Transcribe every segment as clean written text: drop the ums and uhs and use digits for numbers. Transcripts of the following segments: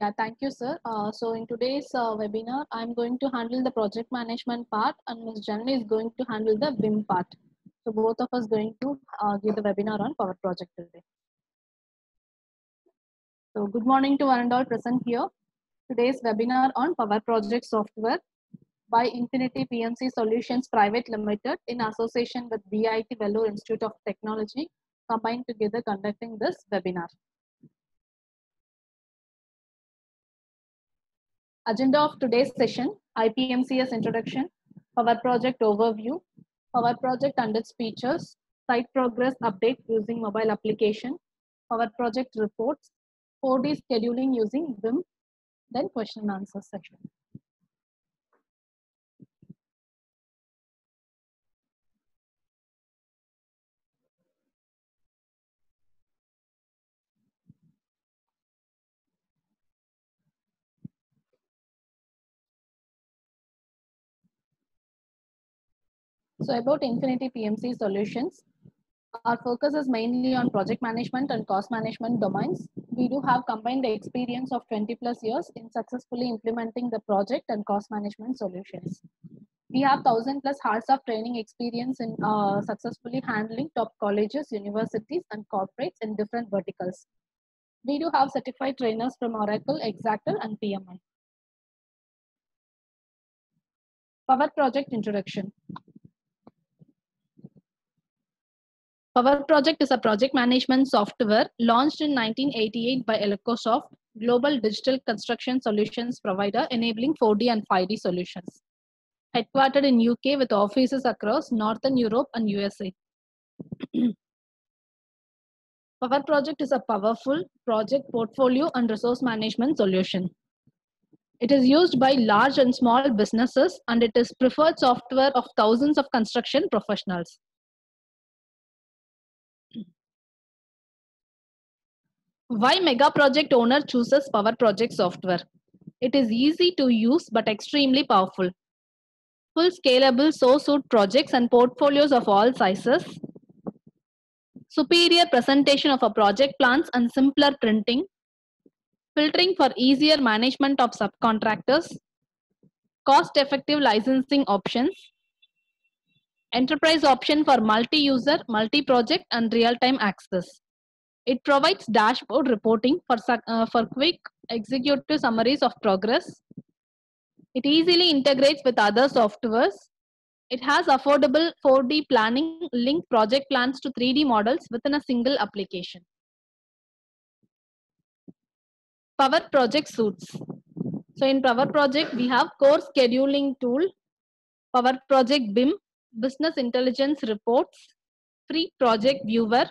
Yeah, thank you, sir. So in today's webinar, I'm going to handle the project management part and Ms. Janani is going to handle the BIM part. So both of us going to give the webinar on Power Project today. So good morning to one and all present here. Today's webinar on Power Project software by Infinity PMC Solutions Private Limited in association with VIT Vellore Institute of Technology combined together conducting this webinar. Agenda of today's session: IPMCS introduction, Power Project overview, Power Project and its features, site progress update using mobile application, Power Project reports, 4D scheduling using BIM, then question and answer section. So about Infinity PMC Solutions, our focus is mainly on project management and cost management domains. We do have combined experience of 20 plus years in successfully implementing the project and cost management solutions. We have 1000 plus hours of training experience in successfully handling top colleges, universities and corporates in different verticals. We do have certified trainers from Oracle, Exactel and PMI. Power Project introduction. Power Project is a project management software launched in 1988 by Elecosoft, global digital construction solutions provider enabling 4D and 5D solutions. Headquartered in UK with offices across Northern Europe and USA. Power Project is a powerful project portfolio and resource management solution. It is used by large and small businesses and it is preferred software of thousands of construction professionals. Why mega project owner chooses Power Project software? It is easy to use but extremely powerful. Full scalable source suite projects and portfolios of all sizes. Superior presentation of a project plans and simpler printing. Filtering for easier management of subcontractors. Cost-effective licensing options. Enterprise option for multi-user, multi-project and real-time access. It provides dashboard reporting for quick executive summaries of progress. It easily integrates with other softwares. It has affordable 4D planning, link project plans to 3D models within a single application. Power Project Suites. So in Power Project, we have core scheduling tool, Power Project BIM, business intelligence reports, free project viewer.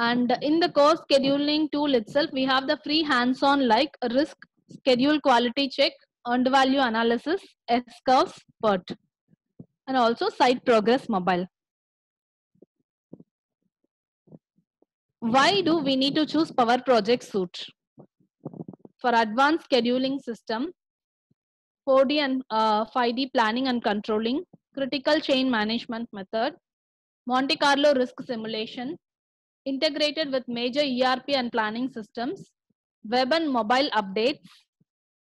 And in the core scheduling tool itself, we have the free hands-on like risk, schedule quality check, earned value analysis, S-curves, PERT, and also site progress mobile. Why do we need to choose Power Project Suite? For advanced scheduling system, 4D and 5D planning and controlling, critical chain management method, Monte Carlo risk simulation, integrated with major ERP and planning systems, web and mobile updates,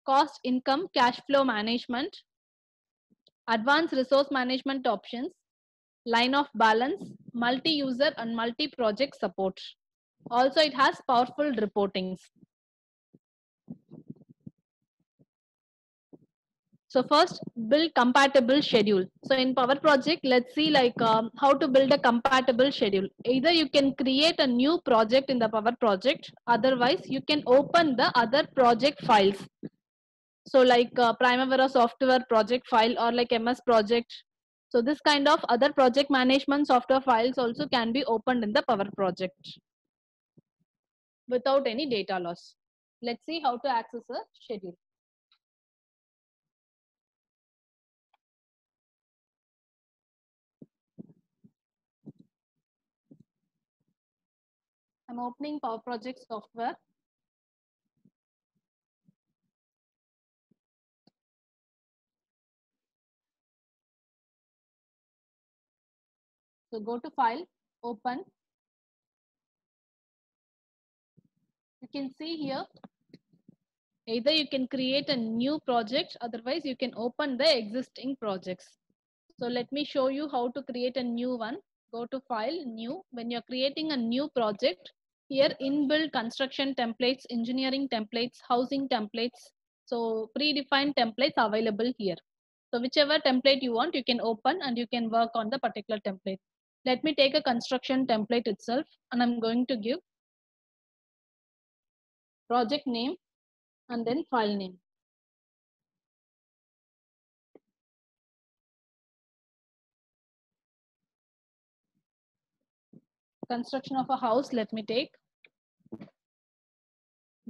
cost, income, cash flow management, advanced resource management options, line of balance, multi-user and multi-project support. Also, it has powerful reportings. So first, build compatible schedule. So in Power Project, let's see like how to build a compatible schedule. Either you can create a new project in the Power Project, otherwise you can open the other project files. So like Primavera software project file or like MS Project. So this kind of other project management software files also can be opened in the Power Project without any data loss. Let's see how to access a schedule. I'm opening Power Project software. So go to file, open. You can see here Either you can create a new project, otherwise you can open the existing projects. So let me show you how to create a new one. Go to File, New. When you're creating a new project, here inbuilt construction templates, engineering templates, housing templates. So predefined templates available here. So whichever template you want, you can open and you can work on the particular template. Let me take a construction template itself, and I'm going to give project name and then file name. Construction of a house, let me take.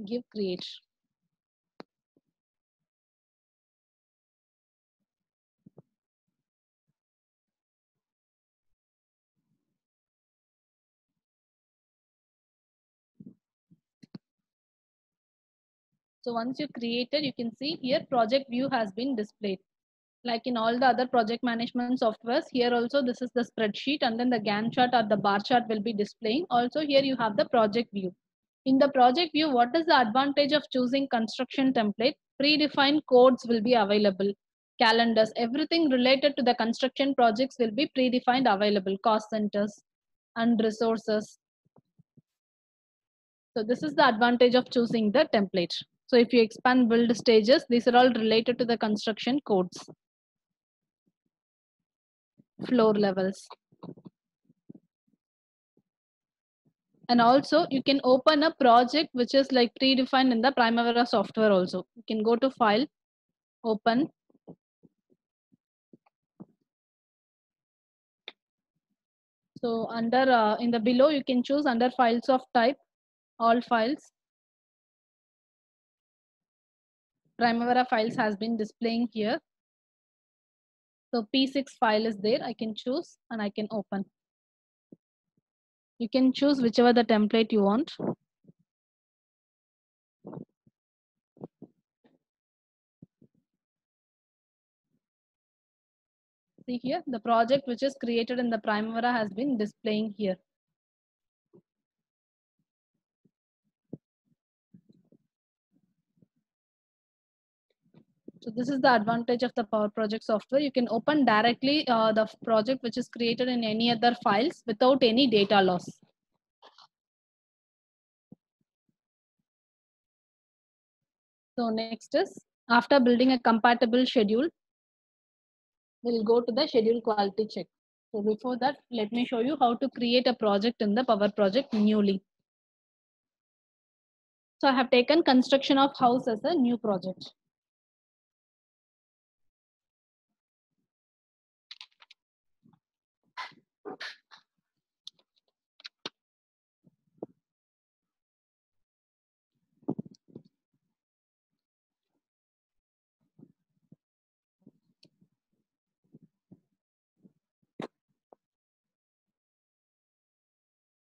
Give create. So once you created, you can see here project view has been displayed. Like in all the other project management softwares, here also this is the spreadsheet, and then the Gantt chart or the bar chart will be displaying. Also here you have the project view. In the project view, what is the advantage of choosing construction template? Predefined codes will be available. Calendars, everything related to the construction projects will be predefined available. Cost centers and resources. So this is the advantage of choosing the template. So if you expand build stages, these are all related to the construction codes. Floor levels. And also you can open a project which is like predefined in the Primavera software also. You can go to File, Open. So under in the below, you can choose under Files of Type, All Files. Primavera files has been displaying here. So P6 file is there. I can choose and I can open. You can choose whichever the template you want. See here, the project which is created in the Primavera has been displaying here. So this is the advantage of the Power Project software. You can open directly the project which is created in any other files without any data loss. So next is, after building a compatible schedule, we'll go to the schedule quality check. So before that, let me show you how to create a project in the Power Project newly. So I have taken construction of house as a new project.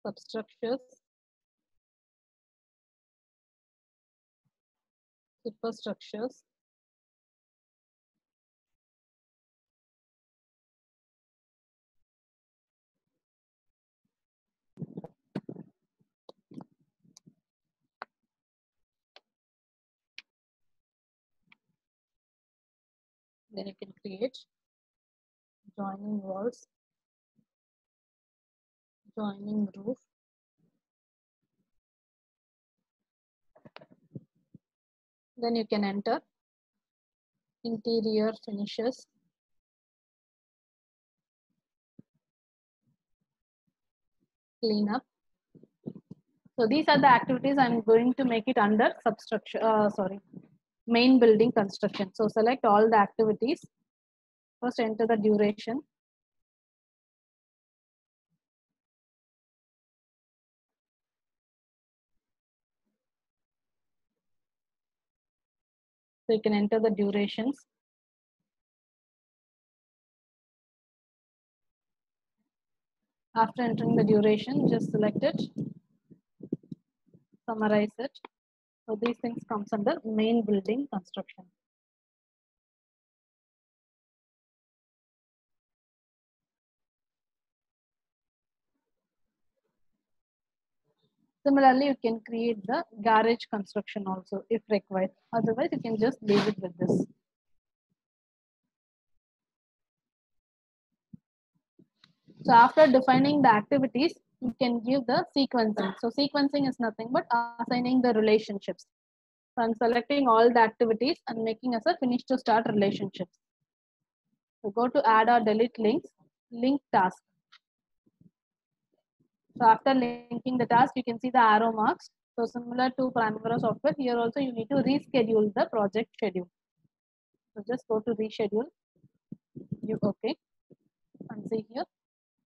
Substructures, superstructures, then you can create joining walls, joining roof, then you can enter interior finishes, cleanup. So these are the activities I'm going to make it under substructure, main building construction. So select all the activities. First enter the duration. So you can enter the durations. After entering the duration, just select it, summarize it. So these things comes under main building construction. Similarly, you can create the garage construction also if required. Otherwise, you can just leave it with this. So after defining the activities, you can give the sequencing. So sequencing is nothing but assigning the relationships. So I'm selecting all the activities and making as a finish to start relationships. So go to add or delete links, link task. So after linking the task, you can see the arrow marks. So similar to Primavera software, here also you need to reschedule the project schedule. So just go to reschedule, you okay, and see here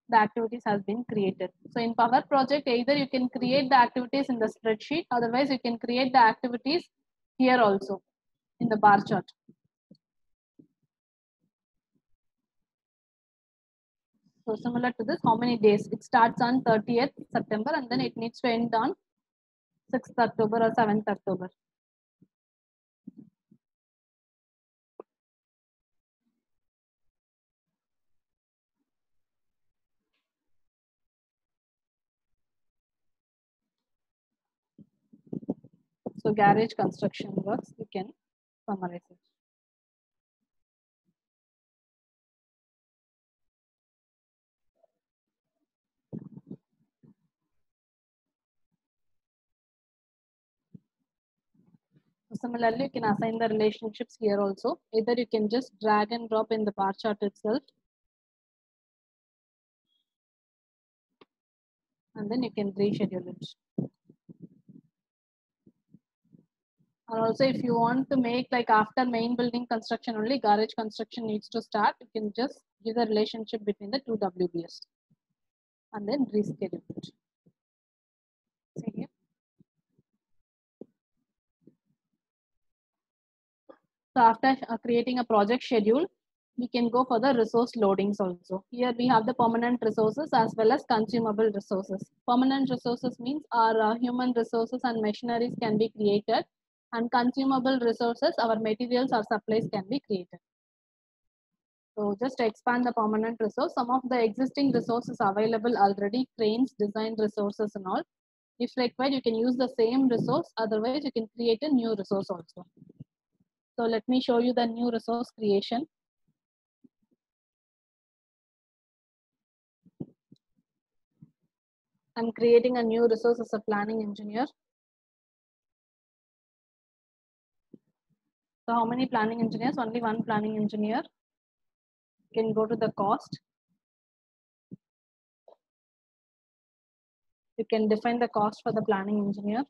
the activities has been created. So in Power Project, either you can create the activities in the spreadsheet, otherwise you can create the activities here also in the bar chart. So similar to this, how many days? It starts on 30th September and then it needs to end on 6th October or 7th October. So garage construction works, you can summarize it. Similarly, you can assign the relationships here also. Either you can just drag and drop in the bar chart itself, and then you can reschedule it. And also, if you want to make like after main building construction only, garage construction needs to start, you can just give the relationship between the two WBS and then reschedule it. See here. So after creating a project schedule, we can go for the resource loadings also. Here we have the permanent resources as well as consumable resources. Permanent resources means our human resources and machineries can be created, and consumable resources, our materials or supplies can be created. So just to expand the permanent resource, some of the existing resources available already, cranes, design resources and all. If required, you can use the same resource, otherwise you can create a new resource also. So let me show you the new resource creation. I'm creating a new resource as a planning engineer. So how many planning engineers? Only one planning engineer. You can go to the cost. You can define the cost for the planning engineer.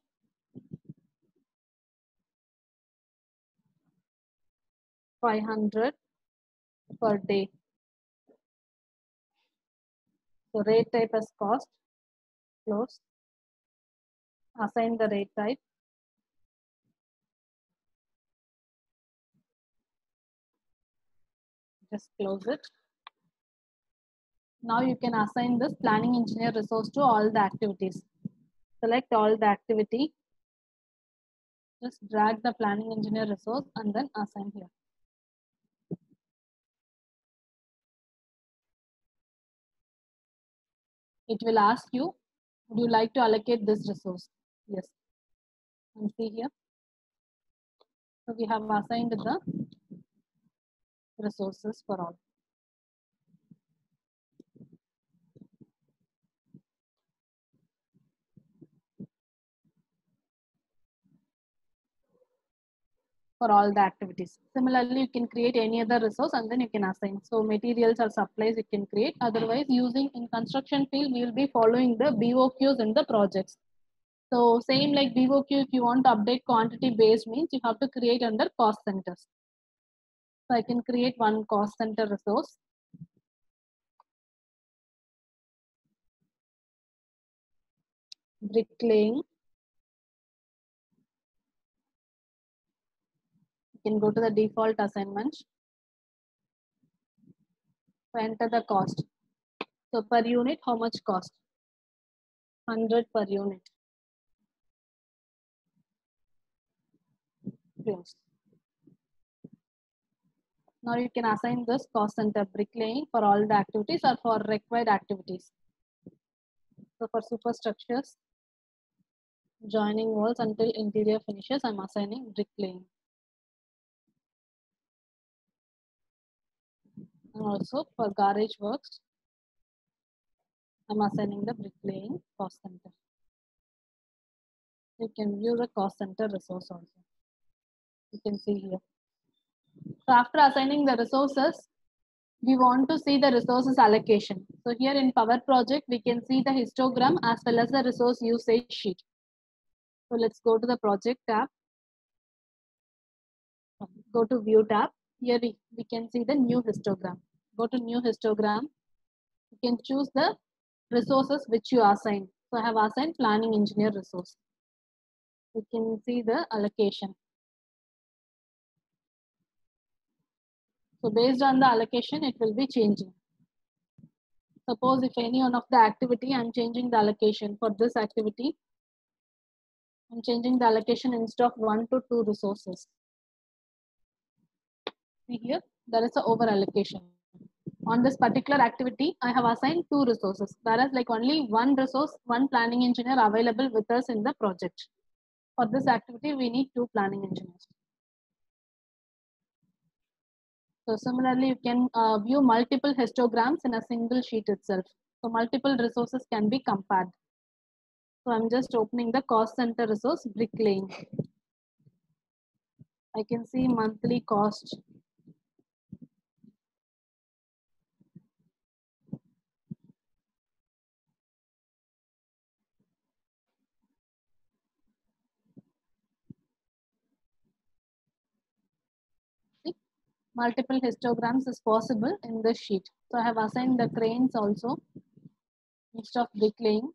$500 per day. So rate type as cost. Close. Assign the rate type. Just close it. Now you can assign this planning engineer resource to all the activities. Select all the activity. Just drag the planning engineer resource and then assign here. It will ask you, would you like to allocate this resource? Yes. And see here. So we have assigned the resources for all. For all the activities. Similarly, you can create any other resource and then you can assign. So materials or supplies you can create. Otherwise, using in construction field, we will be following the BOQs in the projects. So same like BOQ, if you want to update quantity based means you have to create under cost centers. So I can create one cost center resource. Bricklaying. Can go to the default assignments. So enter the cost. So per unit, how much cost? 100 per unit. Close. Now you can assign this cost center bricklaying for all the activities or for required activities. So for superstructures, Joining walls until interior finishes. I'm assigning bricklaying. And also for garage works, I'm assigning the bricklaying cost center. You can view the cost center resource also. You can see here. So after assigning the resources, we want to see the resources allocation. So here in Power Project, we can see the histogram as well as the resource usage sheet. So let's go to the project tab. Go to view tab. Here we can see the new histogram. Go to new histogram. You can choose the resources which you assign. So I have assigned planning engineer resource. You can see the allocation. So based on the allocation, it will be changing. Suppose if any one of the activity, I'm changing the allocation for this activity. I'm changing the allocation instead of 1 to 2 resources. See here, there is an over allocation. On this particular activity, I have assigned 2 resources, whereas like only 1 resource, 1 planning engineer available with us in the project. For this activity, we need 2 planning engineers. So similarly, you can view multiple histograms in a single sheet itself. So multiple resources can be compared. So I'm just opening the cost center resource bricklaying. I can see monthly cost. See, multiple histograms is possible in this sheet. So I have assigned the cranes also instead of bricklaying.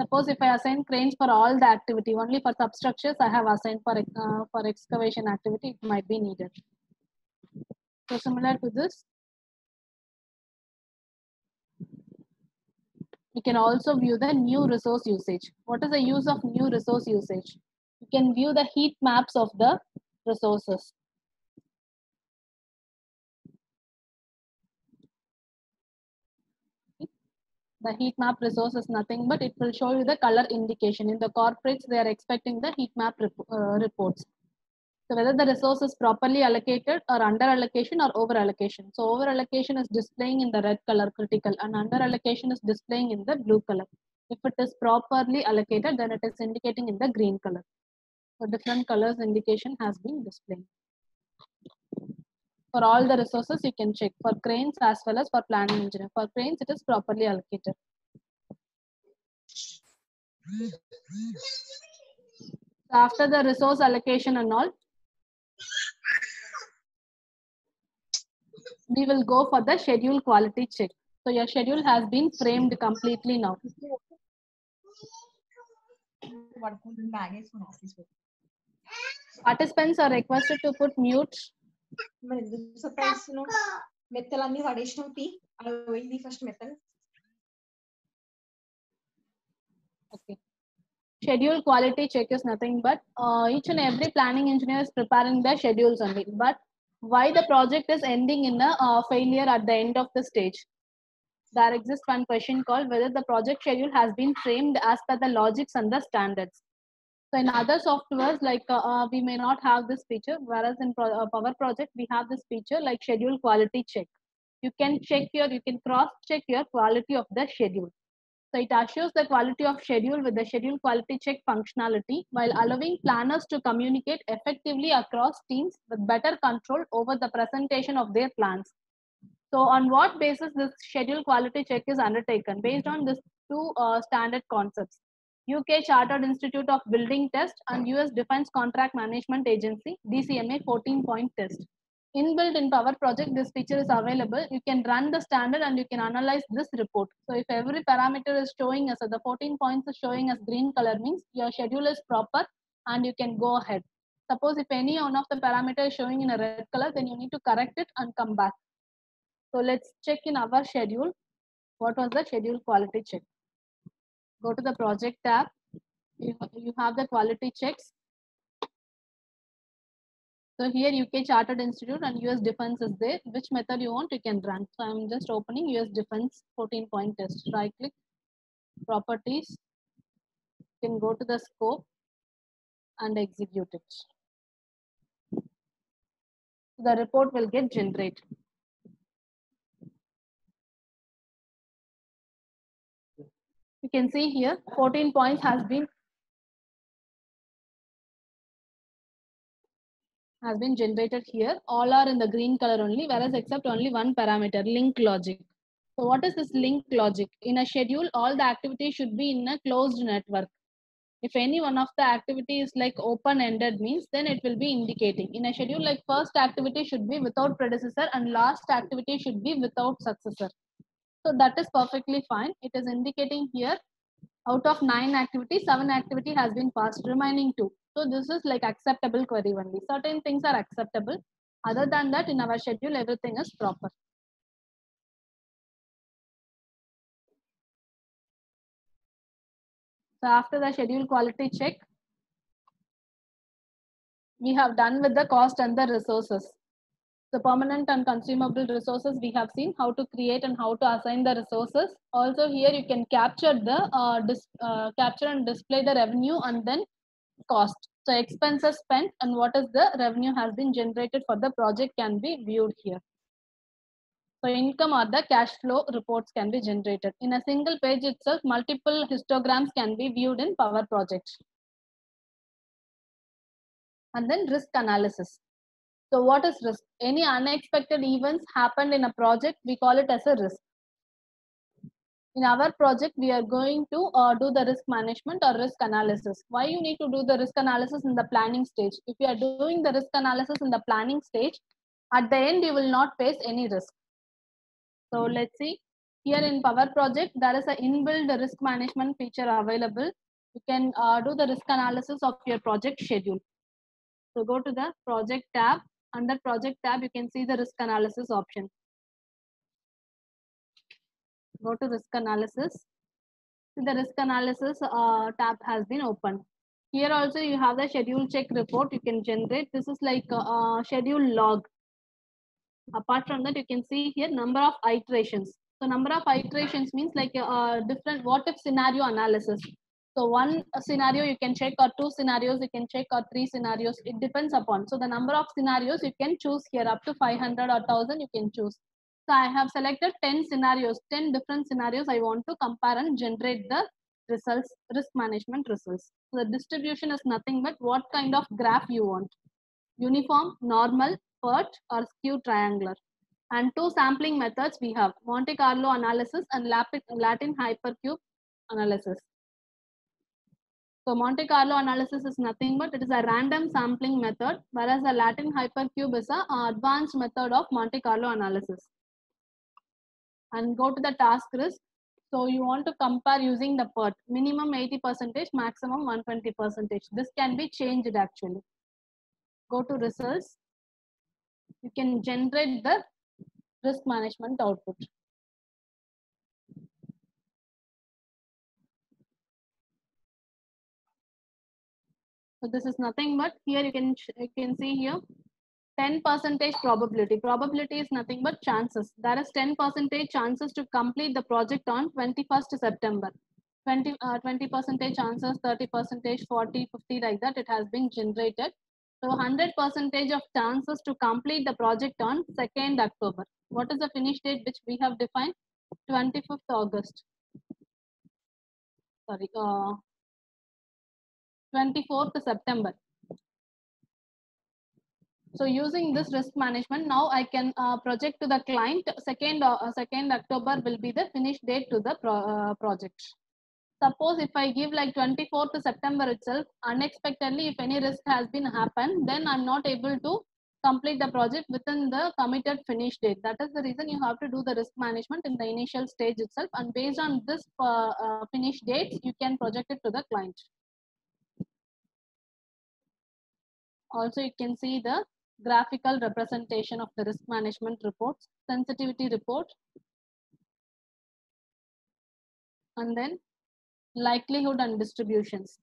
Suppose if I assign cranes for all the activity, only for substructures, I have assigned for excavation activity, it might be needed. So similar to this, you can also view the new resource usage. What is the use of new resource usage? You can view the heat maps of the resources. The heat map resource is nothing but it will show you the color indication. In the corporates, they are expecting the heat map reports. So whether the resource is properly allocated or under allocation or over allocation. So over allocation is displaying in the red color critical and under allocation is displaying in the blue color. If it is properly allocated, then it is indicating in the green color. So different colors indication has been displayed. For all the resources, you can check for cranes as well as for planning engineer. For cranes, it is properly allocated. So after the resource allocation and all, we will go for the schedule quality check. So your schedule has been framed completely now. Participants are requested to put mute. Surprise, you know, metal and additional P. I will the first metal. Okay. Schedule quality check is nothing but each and every planning engineer is preparing their schedules only. But why the project is ending in a failure at the end of the stage? There exists one question called whether the project schedule has been framed as per the logics and the standards. So in other softwares, like we may not have this feature, whereas in Power Project, we have this feature like schedule quality check. You can check your, you can cross-check your quality of the schedule. So it assures the quality of schedule with the schedule quality check functionality while allowing planners to communicate effectively across teams with better control over the presentation of their plans. So on what basis this schedule quality check is undertaken? Based on these 2 standard concepts. UK Chartered Institute of Building Test and US Defense Contract Management Agency, DCMA 14-point test. Inbuilt in Power Project, this feature is available. You can run the standard and you can analyze this report. So if every parameter is showing us, so the 14 points is showing us green color means your schedule is proper and you can go ahead. Suppose if any one of the parameters is showing in a red color, then you need to correct it and come back. So let's check in our schedule. What was the schedule quality check? Go to the project tab. You have the quality checks. So here UK Chartered Institute and US Defense is there. Which method you want, you can run. So I'm just opening US Defense 14-point test. Right click, properties, You can go to the scope and execute it. The report will get generated. You can see here 14 points has been generated here. All are in the green color only, whereas except only one parameter, link logic. So what is this link logic? In a schedule, all the activities should be in a closed network. If any one of the activity is like open-ended means, then it will be indicating. In a schedule, like first activity should be without predecessor and last activity should be without successor. So that is perfectly fine. It is indicating here out of 9 activities, 7 activity has been passed, remaining 2. So this is like acceptable query only. Certain things are acceptable. Other than that, in our schedule, everything is proper. So after the schedule quality check, we have done with the cost and the resources. The permanent and consumable resources we have seen how to create and how to assign the resources. Also here you can capture the capture and display the revenue and then cost. So expenses spent and what is the revenue has been generated for the project can be viewed here. So income or the cash flow reports can be generated. In a single page itself, multiple histograms can be viewed in Power Project. And then risk analysis. So what is risk? Any unexpected events happened in a project, we call it as a risk. In our project, we are going to do the risk management or risk analysis. Why you need to do the risk analysis in the planning stage? If you are doing the risk analysis in the planning stage, at the end you will not face any risk. So let's see, here in Power Project, there is an inbuilt risk management feature available. You can do the risk analysis of your project schedule. So go to the project tab. Under project tab, you can see the risk analysis option. Go to risk analysis. See, the risk analysis tab has been opened. Here also you have the schedule check report you can generate. This is like a schedule log. Apart from that, you can see here number of iterations. So number of iterations means like different what if scenario analysis. So one scenario you can check, or 2 scenarios you can check, or 3 scenarios. It depends upon. So the number of scenarios you can choose here, up to 500 or 1000 you can choose. So I have selected 10 scenarios, 10 different scenarios I want to compare and generate the results, risk management results. So the distribution is nothing but what kind of graph you want. Uniform, normal, PERT or skew triangular. And 2 sampling methods we have, Monte Carlo analysis and Latin hypercube analysis. So Monte Carlo analysis is nothing but it is a random sampling method, whereas the Latin hypercube is an advanced method of Monte Carlo analysis. And go to the task risk. So you want to compare using the PERT, minimum 80%, maximum 120%. This can be changed actually. Go to results. You can generate the risk management output. So this is nothing but here you can see here 10% probability. Probability is nothing but chances. There is 10% chances to complete the project on 21st September. 20% chances, 30%, 40, 50 like that it has been generated. So 100% of chances to complete the project on 2nd October. What is the finish date which we have defined? 25th August. Sorry. 24th September. So using this risk management, now I can project to the client 2nd October will be the finish date to the project. Suppose if I give like 24th September itself, unexpectedly if any risk has been happened, then I'm not able to complete the project within the committed finish date. That is the reason you have to do the risk management in the initial stage itself, and based on this finish dates, you can project it to the client. Also, you can see the graphical representation of the risk management reports, sensitivity report, and then likelihood and distributions.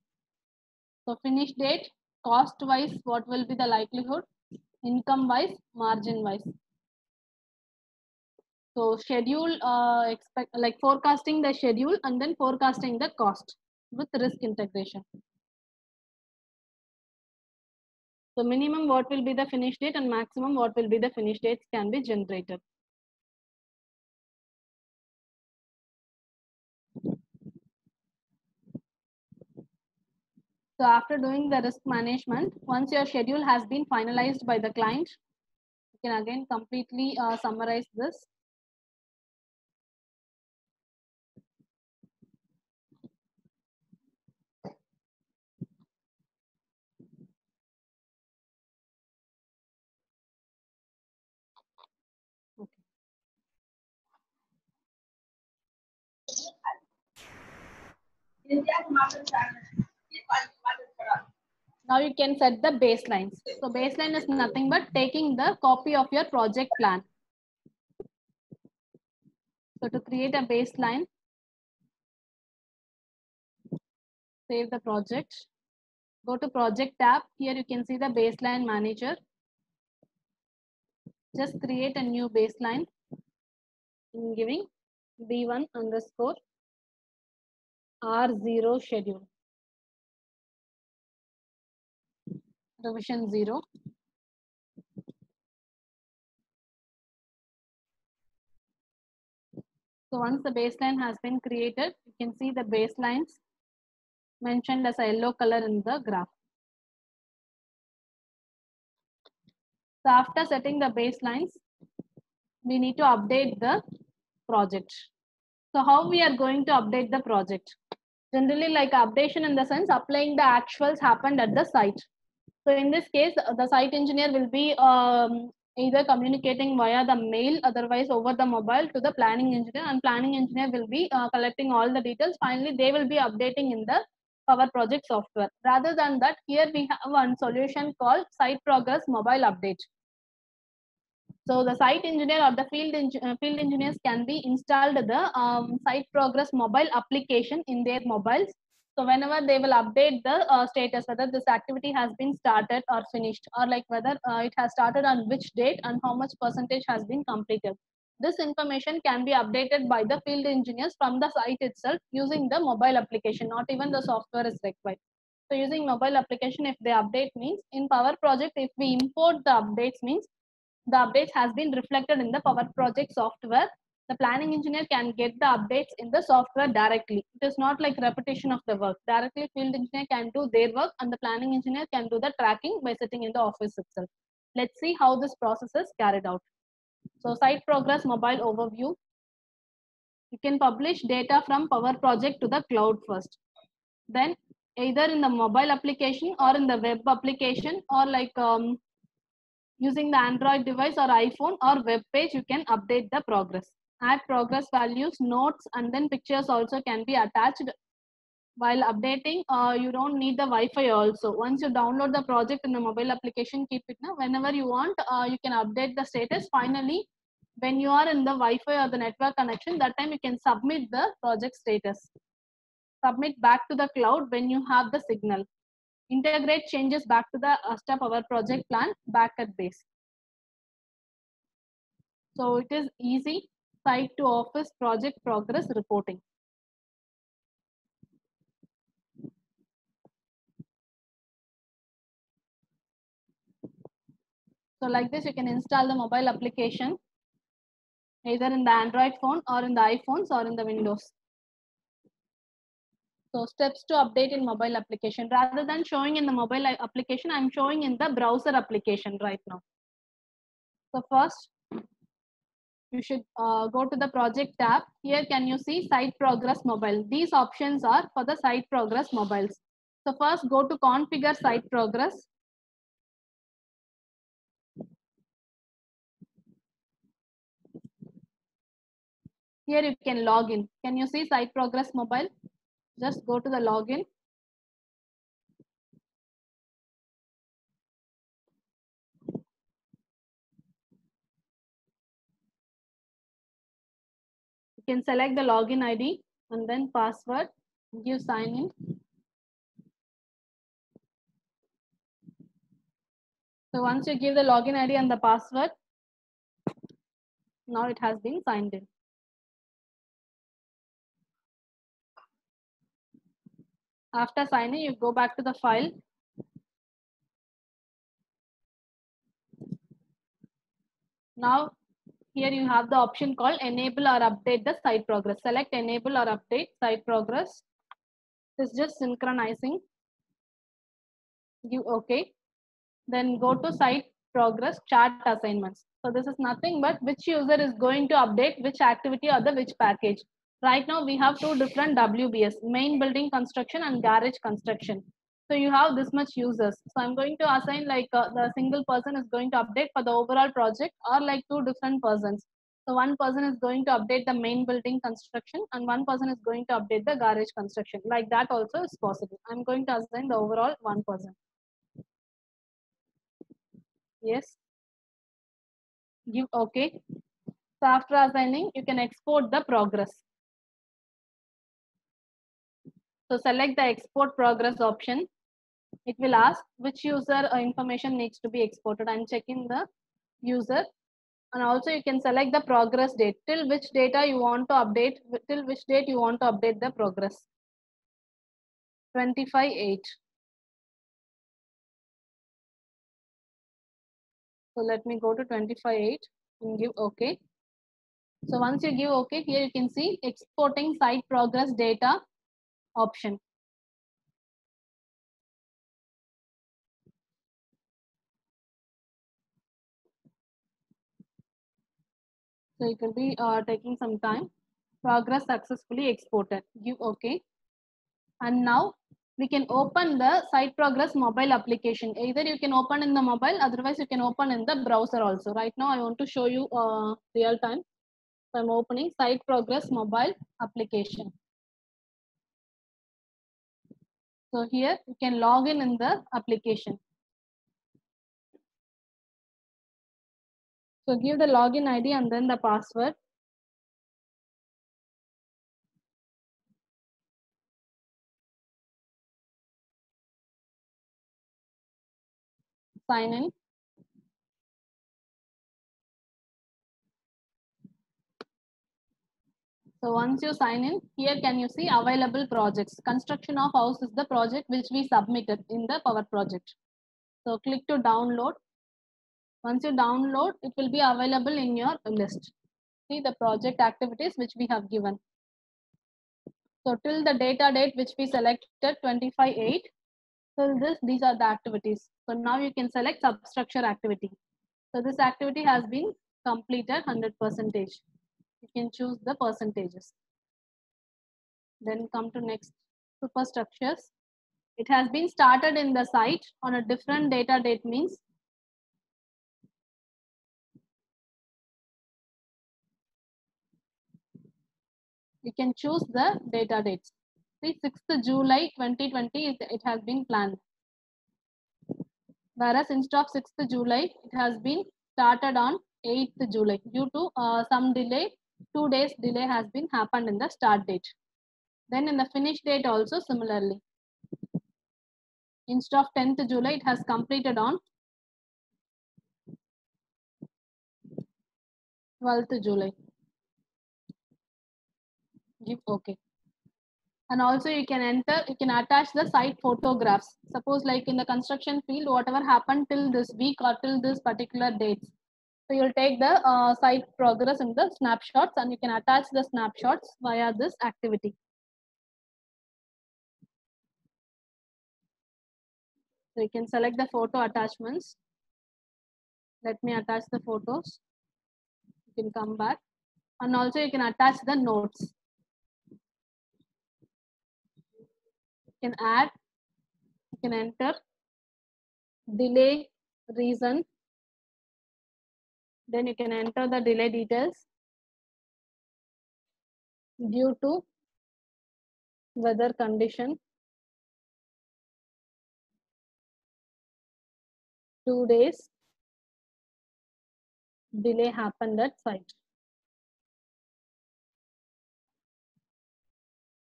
So finish date, cost wise, what will be the likelihood, income wise, margin wise. So schedule, expect like forecasting the schedule and then forecasting the cost. with risk integration. So minimum what will be the finish date and maximum what will be the finish dates can be generated. So after doing the risk management, once your schedule has been finalized by the client, you can again completely summarize this. Now you can set the baselines. So baseline is nothing but taking the copy of your project plan. So to create a baseline, save the project, go to project tab. Here you can see the baseline manager. Just create a new baseline. I'm giving B1_R0 schedule, revision 0. So once the baseline has been created, you can see the baselines mentioned as a yellow color in the graph. So after setting the baselines, we need to update the project. So how we are going to update the project? Generally, like updation in the sense applying the actuals happened at the site. So in this case, the site engineer will be either communicating via the mail, otherwise over the mobile to the planning engineer, and planning engineer will be collecting all the details. Finally, they will be updating in the Power Project software. Rather than that, here we have one solution called Site Progress Mobile Update. So the site engineer or the field engineers can be installed the Site Progress mobile application in their mobiles. So whenever they will update the status, whether this activity has been started or finished, or like whether it has started on which date and how much percentage has been completed. This information can be updated by the field engineers from the site itself using the mobile application. Not even the software is required. So using mobile application, if they update means in Power Project, if we import the updates means the updates has been reflected in the Power Project software. The planning engineer can get the updates in the software directly. It is not like repetition of the work. Directly field engineer can do their work and the planning engineer can do the tracking by sitting in the office itself. Let's see how this process is carried out. So Site Progress Mobile Overview. You can publish data from Power Project to the cloud first. Then either in the mobile application or in the web application or like using the Android device or iPhone or web page, you can update the progress. Add progress values, notes, and then pictures also can be attached. While updating, you don't need the Wi-Fi also. Once you download the project in the mobile application, keep it now. Whenever you want, you can update the status. Finally, when you are in the Wi-Fi or the network connection, that time you can submit the project status. Submit back to the cloud when you have the signal. Integrate changes back to the Asta Power Project plan back at base. So it is easy site to office project progress reporting. So like this, you can install the mobile application either in the Android phone or in the iPhones or in the Windows. So steps to update in mobile application. Rather than showing in the mobile application, I'm showing in the browser application right now. So first, you should go to the project tab. Here can you see Site Progress Mobile. These options are for the Site Progress mobiles. So first go to Configure Site Progress. Here you can log in. Can you see Site Progress Mobile? Just go to the login. You can select the login ID and then password, give sign in. So once you give the login ID and the password, now it has been signed in. After signing, you go back to the file. Now, here you have the option called enable or update the site progress. Select enable or update site progress. It's just synchronizing. You okay. Then go to site progress chart assignments. So this is nothing but which user is going to update which activity or the which package. Right now we have two different WBS, main building construction and garage construction. So you have this much users. So I'm going to assign like the single person is going to update for the overall project, or like two different persons. So one person is going to update the main building construction and one person is going to update the garage construction. Like that also is possible. I'm going to assign the overall one person. Yes. You okay. So after assigning, you can export the progress. So select the export progress option. It will ask which user information needs to be exported. I'm checking the user, and also you can select the progress date, till which data you want to update, till which date you want to update the progress. 25/8. So let me go to 25/8 and give OK. So once you give OK, here you can see exporting site progress data option. So it will be taking some time. Progress successfully exported. Give OK. And now we can open the site progress mobile application. Either you can open in the mobile, otherwise you can open in the browser also. Right now I want to show you real time. So I'm opening site progress mobile application. So here you can log in the application. So give the login ID and then the password. Sign in. So once you sign in, here can you see available projects. Construction of house is the project which we submitted in the Power Project. So click to download. Once you download, it will be available in your list. See the project activities which we have given. So till the data date which we selected, 25/8. Till this, these are the activities. So now you can select substructure activity. So this activity has been completed 100%. You can choose the percentages. Then come to next, superstructures. It has been started in the site on a different data date means. You can choose the data dates. See, 6th July 2020, it has been planned. Whereas instead of 6th July, it has been started on 8th July due to some delay. 2 days delay has been happened in the start date. Then in the finish date also similarly. Instead of 10th July, it has completed on 12th July. Give OK. And also you can enter, you can attach the site photographs. Suppose like in the construction field, whatever happened till this week or till this particular dates. So you'll take the site progress in the snapshots, and you can attach the snapshots via this activity. So you can select the photo attachments. Let me attach the photos. You can come back, and also you can attach the notes. You can add, you can enter delay reason. Then you can enter the delay details due to weather condition, 2 days delay happened at site.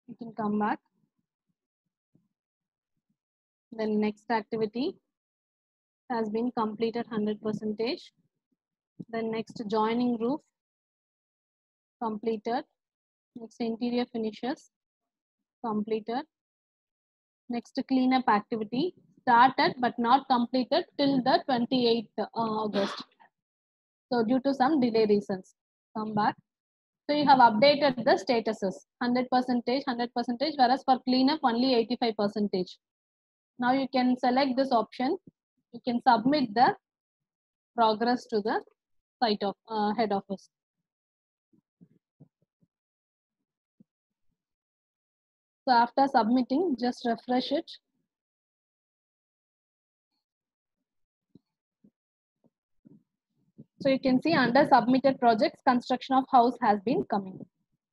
You can come back. Then next activity has been completed 100%. Then next joining roof completed, next interior finishes completed, Next, cleanup activity started but not completed till the 28th August. So due to some delay reasons, come back. So you have updated the statuses 100%, whereas for cleanup only 85%. Now you can select this option. You can submit the progress to the site of head office. So after submitting, just refresh it. So you can see under submitted projects, construction of house has been coming.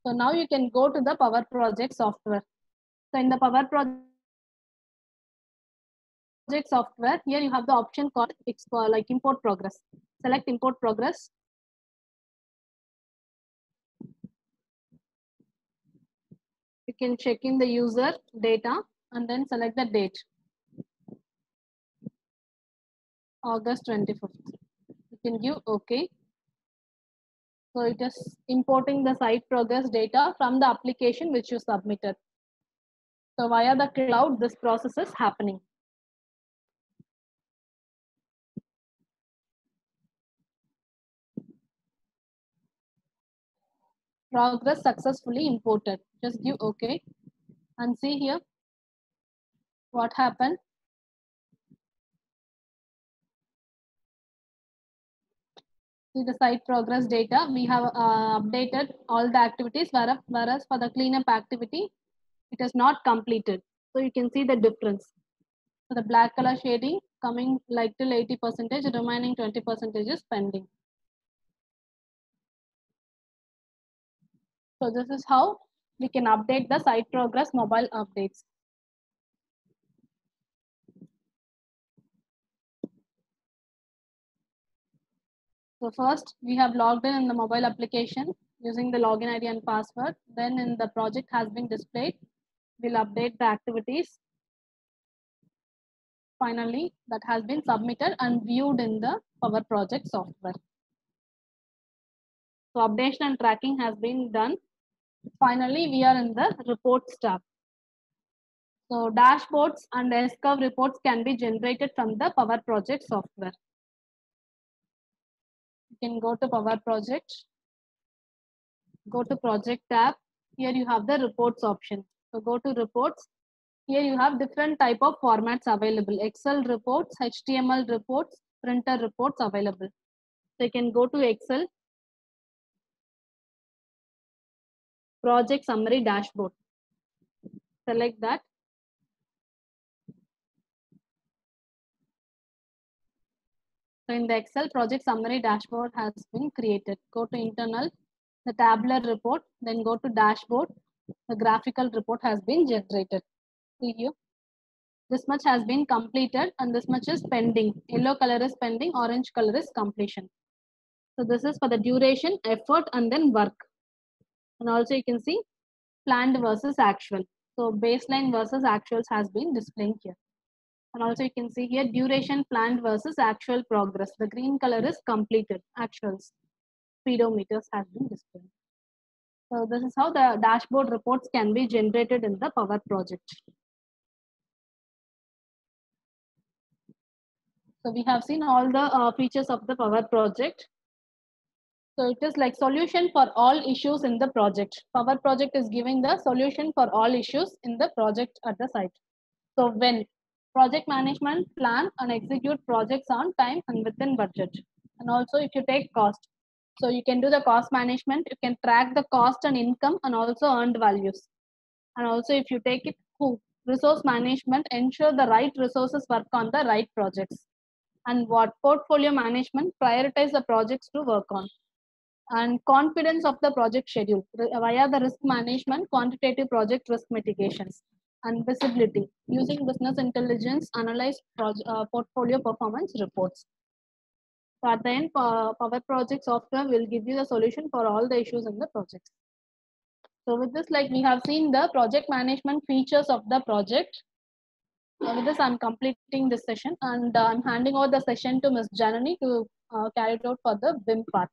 So now you can go to the Power Project software. So in the Power Project software, here you have the option called import progress. Select import progress. You can check in the user data and then select the date, August 25th. Can give okay. So it is importing the site progress data from the application which you submitted. So via the cloud this process is happening. Progress successfully imported, just give okay and see here what happened. See the site progress data. We have updated all the activities, whereas for the cleanup activity, it is not completed. So you can see the difference. So the black color shading coming like till 80%, remaining 20% is pending. So this is how we can update the site progress mobile updates. So first we have logged in the mobile application using the login ID and password. Then in the project has been displayed, we'll update the activities. Finally, that has been submitted and viewed in the Power Project software. So updation and tracking has been done. Finally, we are in the reports tab. So dashboards and S-curve reports can be generated from the Power Project software. Can go to Power Project, go to Project tab. Here you have the reports option. So go to reports. Here you have different type of formats available: Excel reports, HTML reports, printer reports available. So you can go to Excel, project summary dashboard, select that. So in the Excel, project summary dashboard has been created. Go to internal, the tabular report, then go to dashboard. The graphical report has been generated. See here, this much has been completed and this much is pending. Yellow color is pending, orange color is completion. So this is for the duration, effort, and then work. And also you can see planned versus actual. So baseline versus actuals has been displayed here. And also you can see here duration planned versus actual progress. The green color is completed. Actuals, speedometers have been displayed. So this is how the dashboard reports can be generated in the Power Project. So we have seen all the features of the Power Project. So it is like solution for all issues in the project. Power Project is giving the solution for all issues in the project at the site. So when project management plan and execute projects on time and within budget. And also if you take cost, so you can do the cost management, you can track the cost and income and also earned values. And also if you take it to resource management, ensure the right resources work on the right projects. And what portfolio management, prioritize the projects to work on. And confidence of the project schedule via the risk management, quantitative project risk mitigations. And visibility using business intelligence, analyze portfolio performance reports. So at the end, Power Project software will give you the solution for all the issues in the project. So with this, like we have seen the project management features of the project. With this, I'm completing this session and I'm handing over the session to Ms. Janani to carry it out for the BIM part.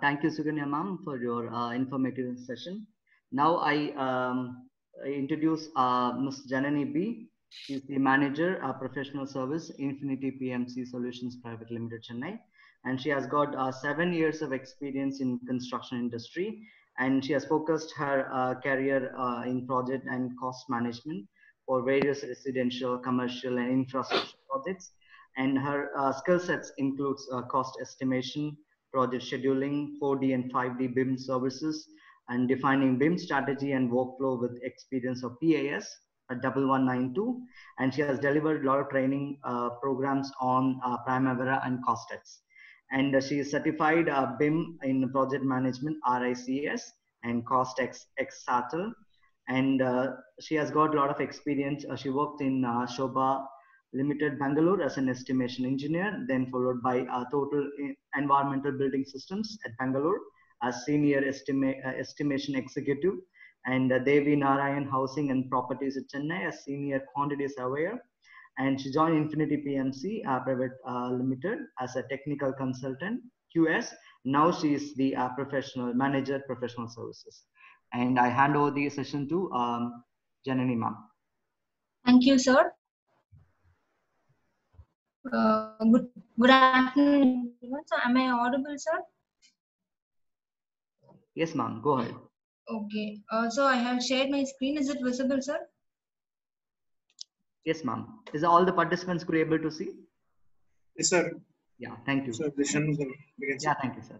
Thank you, Suganya ma'am, for your informative session. Now I introduce Ms. Janani B. She's the manager of professional service, Infinity PMC Solutions Private Limited, Chennai. And she has got 7 years of experience in construction industry. And she has focused her career in project and cost management for various residential, commercial, and infrastructure projects. And her skill sets includes cost estimation, project scheduling, 4D and 5D BIM services, and defining BIM strategy and workflow with experience of PAS 1192. And she has delivered a lot of training programs on Primavera and Costx. And she is certified BIM in project management, RICS, and Costx Exactel. And she has got a lot of experience. She worked in Shobha Limited Bangalore as an estimation engineer, then followed by Total Environmental Building Systems at Bangalore as senior estimation executive, and Devi Narayan Housing and Properties at Chennai as senior quantity surveyor. And she joined Infinity PMC Private Limited as a technical consultant, QS. Now she is the professional manager, professional services. And I hand over the session to Janani ma'am. Thank you, sir. Good afternoon. So am I audible, sir? Yes, ma'am. Go ahead. Okay. So I have shared my screen. Is it visible, sir? Yes, ma'am. Is all the participants could be able to see? Yes, sir. Yeah. Thank you. Sir, yeah. Thank you, sir.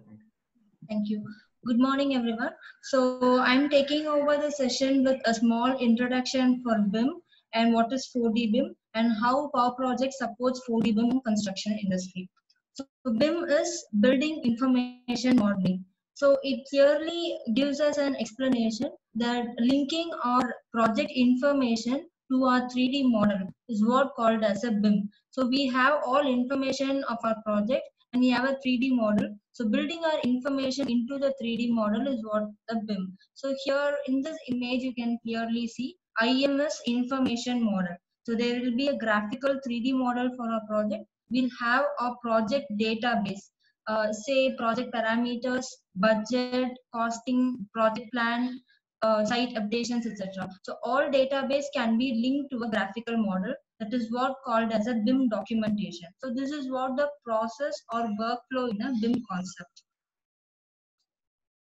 Thank you. Good morning, everyone. So I'm taking over the session with a small introduction for BIM and what is 4D BIM and how Power Project supports 4D BIM in construction industry. So BIM is Building Information Modeling. So it clearly gives us an explanation that linking our project information to our 3D model is what called as a BIM. So we have all information of our project and we have a 3D model. So building our information into the 3D model is what the BIM. So here in this image, you can clearly see IMS information model. So there will be a graphical 3D model for our project. We'll have our project database, say project parameters, budget, costing, project plan, site updations, etc. So all database can be linked to a graphical model. That is what called as a BIM documentation. So this is what the process or workflow in a BIM concept.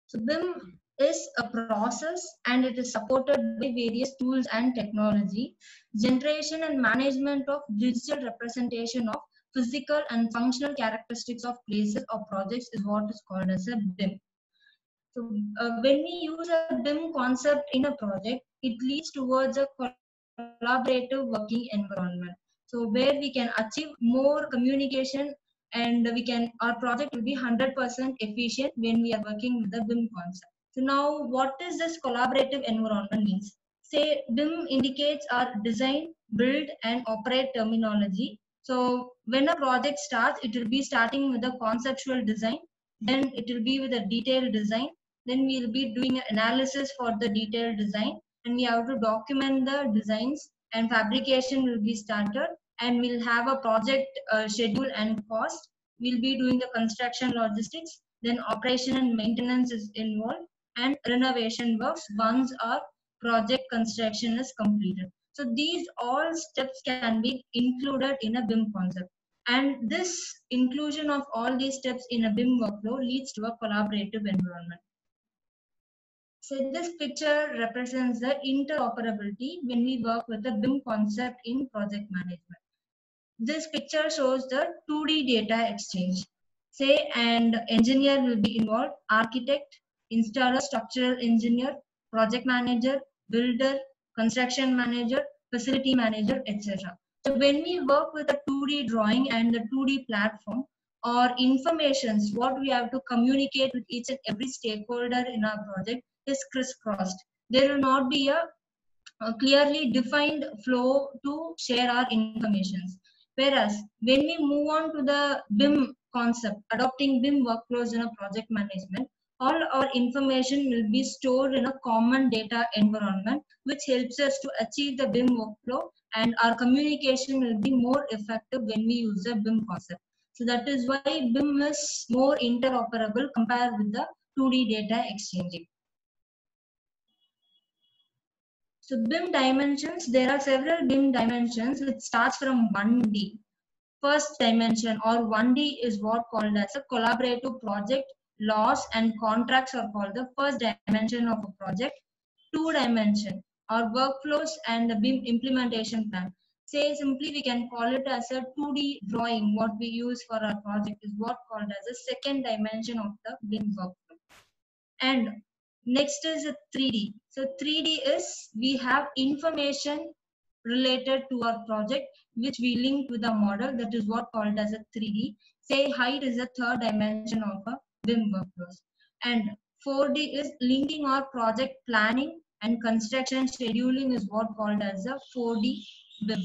So BIM is a process and it is supported by various tools and technology. Generation and management of digital representation of physical and functional characteristics of places or projects is what is called as a BIM. So when we use a BIM concept in a project, it leads towards a collaborative working environment. So where we can achieve more communication and we can, our project will be 100% efficient when we are working with the BIM concept. So now what is this collaborative environment means? Say BIM indicates our design, build and operate terminology. So when a project starts, it will be starting with a conceptual design, then it will be with a detailed design, then we will be doing an analysis for the detailed design and we have to document the designs and fabrication will be started and we'll have a project schedule and cost. We'll be doing the construction logistics, then operation and maintenance is involved, and renovation works once our project construction is completed. So these all steps can be included in a BIM concept. And this inclusion of all these steps in a BIM workflow leads to a collaborative environment. So this picture represents the interoperability when we work with the BIM concept in project management. This picture shows the 2D data exchange. Say an engineer will be involved, architect, installer, structural engineer, project manager, builder, construction manager, facility manager, etc. So when we work with a 2D drawing and the 2D platform, our informations, what we have to communicate with each and every stakeholder in our project is crisscrossed. There will not be a clearly defined flow to share our informations. Whereas when we move on to the BIM concept, adopting BIM workflows in a project management, all our information will be stored in a common data environment, which helps us to achieve the BIM workflow and our communication will be more effective when we use the BIM concept. So that is why BIM is more interoperable compared with the 2D data exchanging. So BIM dimensions, there are several BIM dimensions which starts from 1D. First dimension or 1D is what called as a collaborative project. Laws and contracts are called the first dimension of a project. Two dimension or workflows and the BIM implementation plan. Say simply we can call it as a 2D drawing. What we use for our project is what called as a second dimension of the BIM workflow. And next is a 3D. So 3D is we have information related to our project which we link with a model, that is what called as a 3D. Say height is the third dimension of a BIM workflows. And 4D is linking our project planning and construction scheduling is what called as a 4D BIM.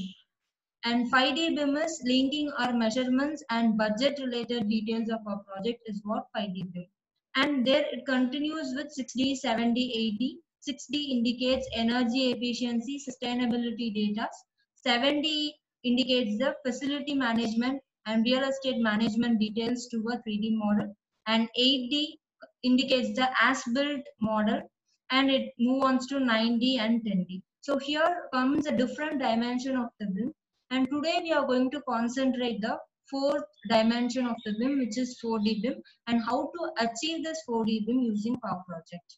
And 5D BIM is linking our measurements and budget related details of our project is what 5D BIM. And there it continues with 6D, 7D, 8D. 6D indicates energy efficiency, sustainability data. 7D indicates the facility management and real estate management details to a 3D model. And 8D indicates the as-built model. And it moves on to 9D and 10D. So here comes a different dimension of the BIM. And today we are going to concentrate the fourth dimension of the BIM, which is 4D BIM, and how to achieve this 4D BIM using Power Project.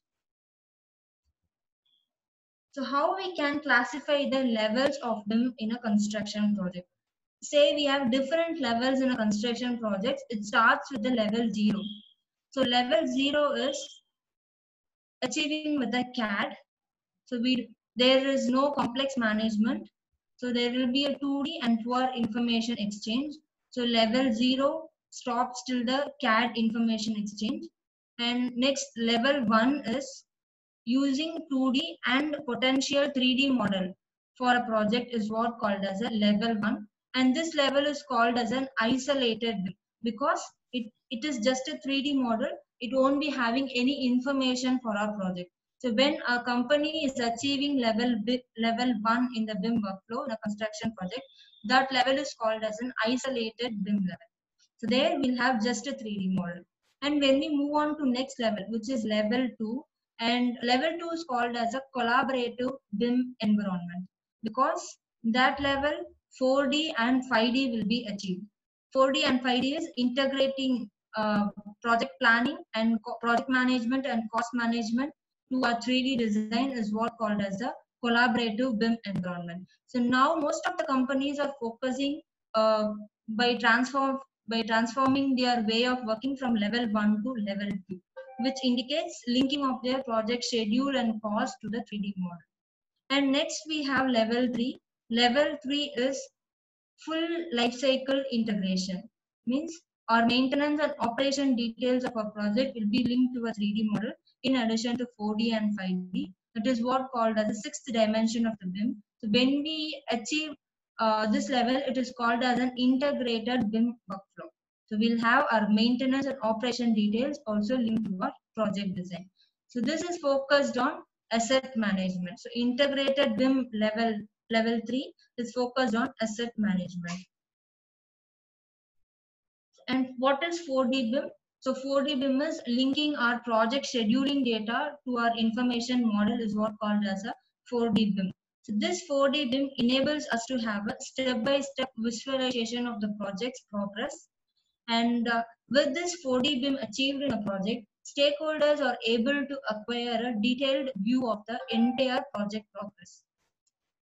So how we can classify the levels of BIM in a construction project? Say we have different levels in a construction project. It starts with the level 0. So level 0 is achieving with the CAD. So there is no complex management. So there will be a 2D and poor information exchange. So level 0 stops till the CAD information exchange. And next level 1 is using 2D and potential 3D model for a project is what called as a level 1. And this level is called as an isolated because it is just a 3D model. It won't be having any information for our project. So when a company is achieving level 1 in the BIM workflow, the construction project, that level is called as an isolated BIM level. So there we'll have just a 3D model. And when we move on to next level, which is level 2, and level 2 is called as a collaborative BIM environment because that level 4D and 5D will be achieved. 4D and 5D is integrating project planning and project management and cost management to our 3D design is what called as a collaborative BIM environment. So now most of the companies are focusing by transforming their way of working from level 1 to level 2, which indicates linking of their project schedule and cost to the 3D model. And next we have level 3. Level 3 is full lifecycle integration. Means our maintenance and operation details of our project will be linked to a 3D model in addition to 4D and 5D. That is what called as the sixth dimension of the BIM. So when we achieve this level, it is called as an integrated BIM workflow. So we'll have our maintenance and operation details also linked to our project design. So this is focused on asset management. So integrated BIM level 3 is focused on asset management. And what is 4D BIM? So 4D BIM is linking our project scheduling data to our information model is what called as a 4D BIM. So this 4D BIM enables us to have a step-by-step visualization of the project's progress. And with this 4D BIM achieved in a project, stakeholders are able to acquire a detailed view of the entire project progress.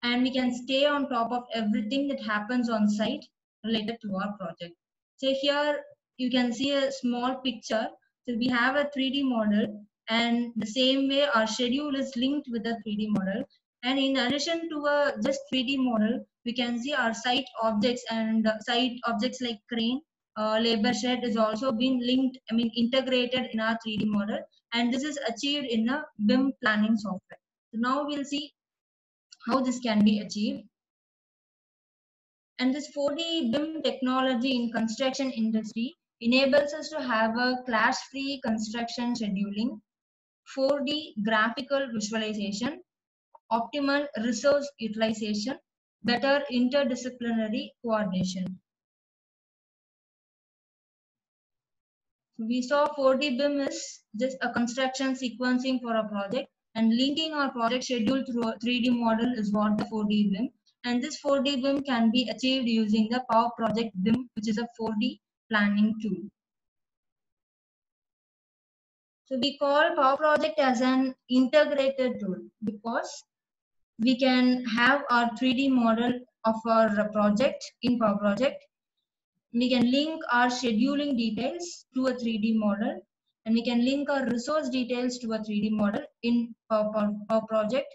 And we can stay on top of everything that happens on site related to our project. So here, you can see a small picture. So we have a 3D model and the same way our schedule is linked with the 3D model. And in addition to just 3D model, we can see our site objects and site objects like crane, labor shed is also being linked, integrated in our 3D model. And this is achieved in a BIM planning software. So now we'll see how this can be achieved. And this 4D BIM technology in construction industry enables us to have a clash-free construction scheduling, 4D graphical visualization, optimal resource utilization, better interdisciplinary coordination. We saw 4D BIM is just a construction sequencing for a project, and linking our project schedule through a 3D model is what the 4D BIM. And this 4D BIM can be achieved using the Power Project BIM, which is a 4D planning tool. So we call Power Project as an integrated tool because we can have our 3D model of our project in Power Project. We can link our scheduling details to a 3D model, and we can link our resource details to a 3D model in Power Project.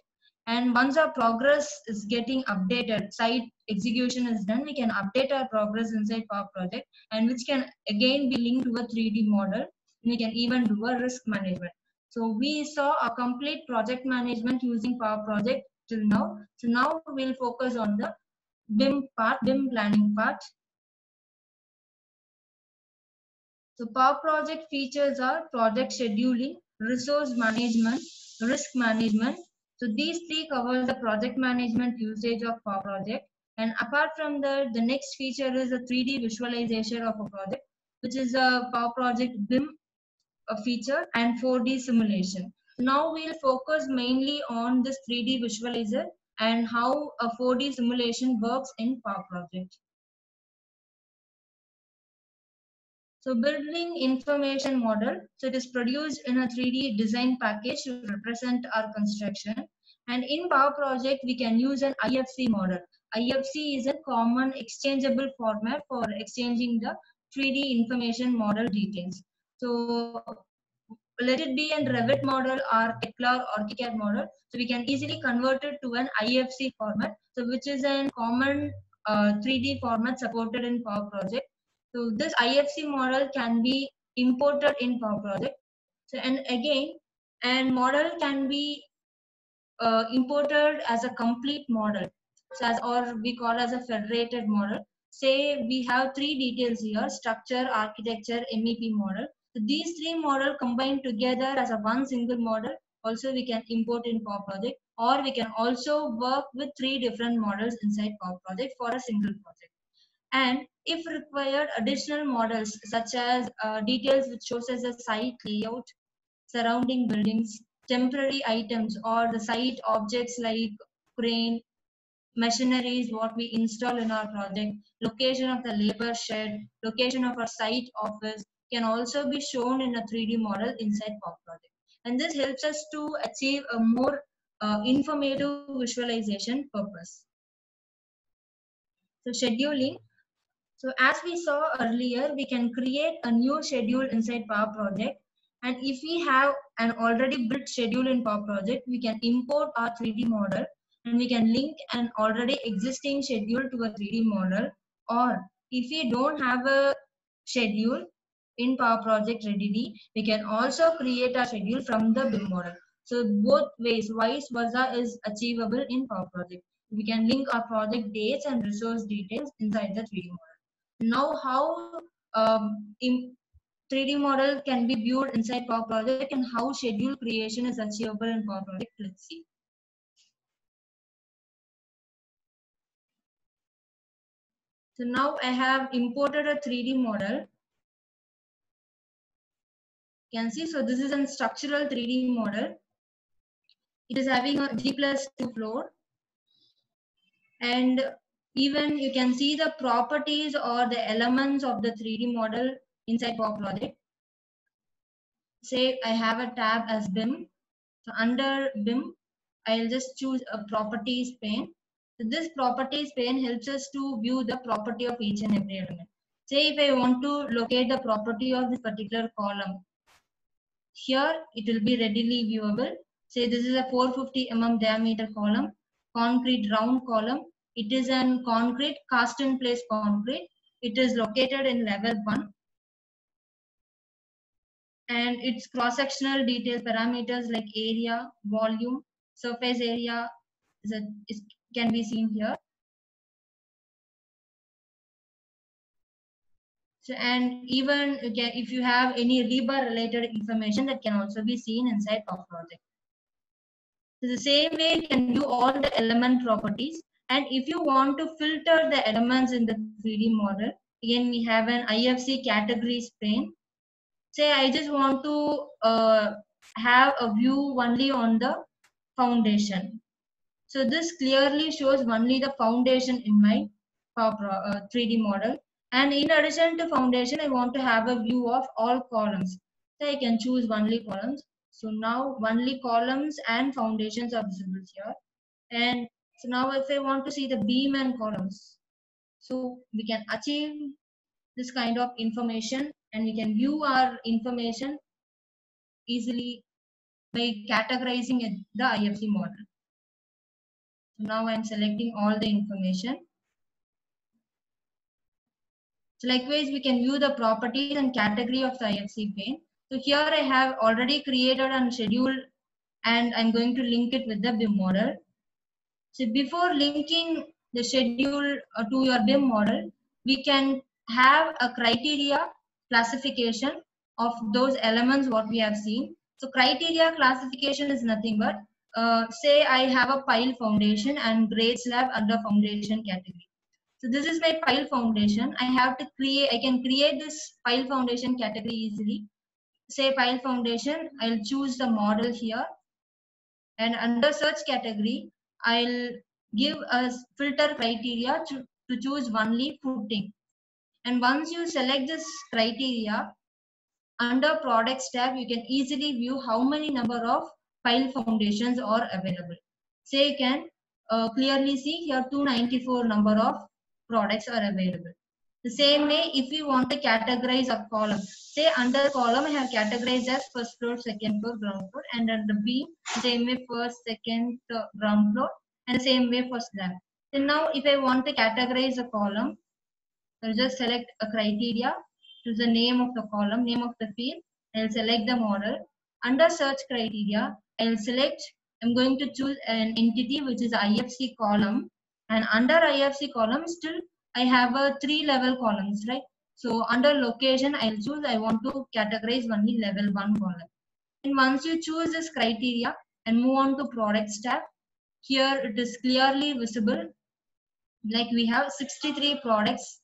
And once our progress is getting updated, site execution is done, we can update our progress inside Power Project, and which can again be linked to a 3D model. We can even do a risk management. So we saw a complete project management using Power Project till now. So now we'll focus on the BIM part, BIM planning part. So Power Project features are project scheduling, resource management, risk management. So these three cover the project management usage of Power Project. And apart from that, the next feature is a 3D visualization of a project, which is a Power Project BIM feature, and 4D simulation. Now we'll focus mainly on this 3D visualizer and how a 4D simulation works in Power Project. So building information model, so it is produced in a 3D design package to represent our construction. And in Power Project, we can use an IFC model. IFC is a common exchangeable format for exchanging the 3D information model details. So let it be a Revit model or Tekla or CAD model. So we can easily convert it to an IFC format, so which is a common 3D format supported in Power Project. So this IFC model can be imported in Power Project. So and model can be imported as a complete model, so or we call as a federated model. Say we have three details here: structure, architecture, MEP model. So these three models combined together as a one single model. Also we can import in Power Project, or we can also work with three different models inside Power Project for a single project. And if required, additional models such as details which shows as a site layout, surrounding buildings, temporary items, or the site objects like crane, machineries, what we install in our project, location of the labor shed, location of our site office, can also be shown in a 3D model inside Power Project. And this helps us to achieve a more informative visualization purpose. So scheduling. So as we saw earlier, we can create a new schedule inside Power Project. And if we have an already built schedule in Power Project, we can import our 3D model, and we can link an already existing schedule to a 3D model. Or if we don't have a schedule in Power Project readily, we can also create a schedule from the BIM model. So both ways, vice versa, is achievable in Power Project. We can link our project dates and resource details inside the 3D model. Now how 3D model can be viewed inside Power Project and how schedule creation is achievable in Power Project, let's see. So now I have imported a 3D model. You can see, so this is a structural 3D model. It is having a G+2 floor. And even you can see the properties or the elements of the 3D model inside Power Project. Say I have a tab as BIM. So under BIM, I'll just choose a properties pane. So this properties pane helps us to view the property of each and every element. Say if I want to locate the property of this particular column, here it will be readily viewable. Say this is a 450 mm diameter column, concrete round column. It is an concrete, cast in place concrete. It is located in level 1. And its cross-sectional detail parameters like area, volume, surface area can be seen here. So, and even if you have any labor related information, that can also be seen inside Power Project. So the same way you can do all the element properties. And if you want to filter the elements in the 3D model, again we have an IFC categories pane. Say I just want to have a view only on the foundation. So this clearly shows only the foundation in my 3D model. And in addition to foundation, I want to have a view of all columns. So I can choose only columns. So now only columns and foundations are visible here. And so now if I want to see the beam and columns, so we can achieve this kind of information, and we can view our information easily by categorizing it, the IFC model. So now I'm selecting all the information. So likewise, we can view the properties and category of the IFC pane. So here I have already created and scheduled, and I'm going to link it with the BIM model. So before linking the schedule to your BIM model, we can have a criteria classification of those elements what we have seen. So criteria classification is nothing but say I have a pile foundation and grade slab under foundation category. So this is my pile foundation. I have to create, I can create this pile foundation category easily. Say pile foundation, I'll choose the model here, and under search category, I'll give a filter criteria to choose only footing. And once you select this criteria, under products tab, you can easily view how many number of pile foundations are available. Say you can clearly see here 294 number of products are available. The same way, if we want to categorize a column, say under column I have categorized as first floor, second floor, ground floor, and under beam, same way first, second, ground floor, and same way for slab. So now, if I want to categorize a column, I'll just select a criteria, choose the name of the column, name of the field, I'll select the model. Under search criteria, I'll select, I'm going to choose an entity which is IFC column, and under IFC column still I have a 3 level columns, right? So under location, I'll choose, I want to categorize only level 1 column. And once you choose this criteria and move on to products tab, here it is clearly visible. Like we have 63 products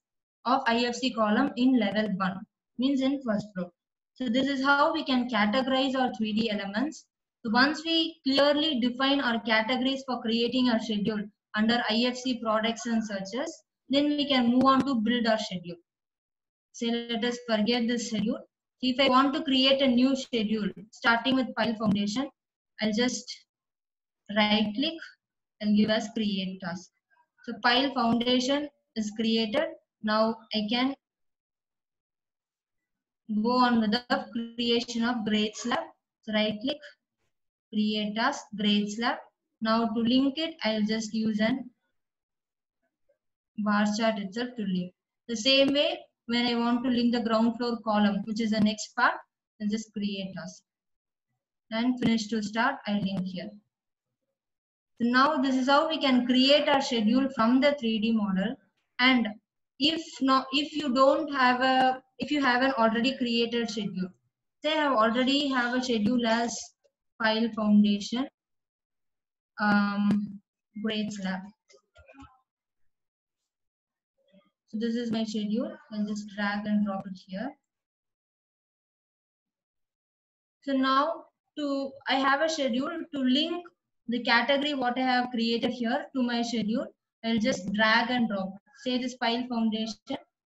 of IFC column in level 1, means in first floor. So this is how we can categorize our 3D elements. So once we clearly define our categories for creating our schedule under IFC products and searches, then we can move on to build our schedule. So let us forget this schedule. If I want to create a new schedule, starting with pile foundation, I'll just right click and give us create task. So pile foundation is created. Now I can go on with the creation of grade slab. So right click, create task, grade slab. Now to link it, I'll just use an bar chart itself to link. The same way, when I want to link the ground floor column, which is the next part, I'll just create task and finish to start, I'll link here. So now this is how we can create our schedule from the 3D model. And if you don't have a, if you haven't already created schedule, say I already have a schedule as pile foundation, grade slab. So this is my schedule. I'll just drag and drop it here. So now I have a schedule to link the category what I have created here to my schedule. I'll just drag and drop. Say this pile foundation,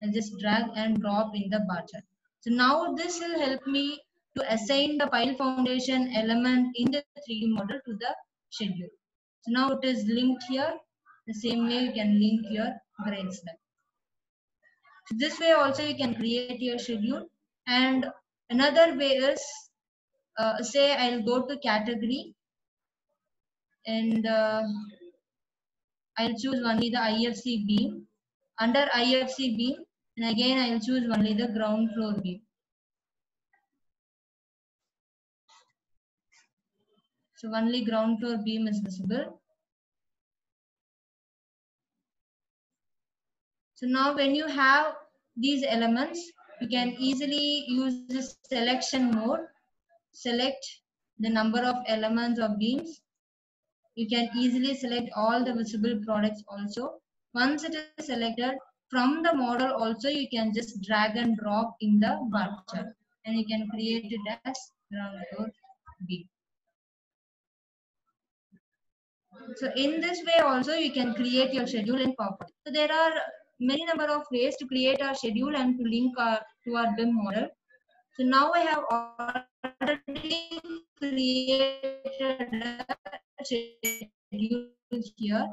I'll just drag and drop in the bar chart. So now this will help me to assign the pile foundation element in the 3D model to the schedule. So now it is linked here. The same way you can link your grade slab. So this way also you can create your schedule. And another way is say I'll go to category and I'll choose only the IFC beam. Under IFC beam, and again I'll choose only the ground floor beam. So only ground floor beam is visible. So now when you have these elements, you can easily use this selection mode. Select the number of elements or beams. You can easily select all the visible products also. Once it is selected, from the model also you can just drag and drop in the bar chart, and you can create it as ground floor B. So in this way also you can create your schedule in Power Project. So there are many number of ways to create our schedule and to link to our BIM model. So now I have already created a schedule here.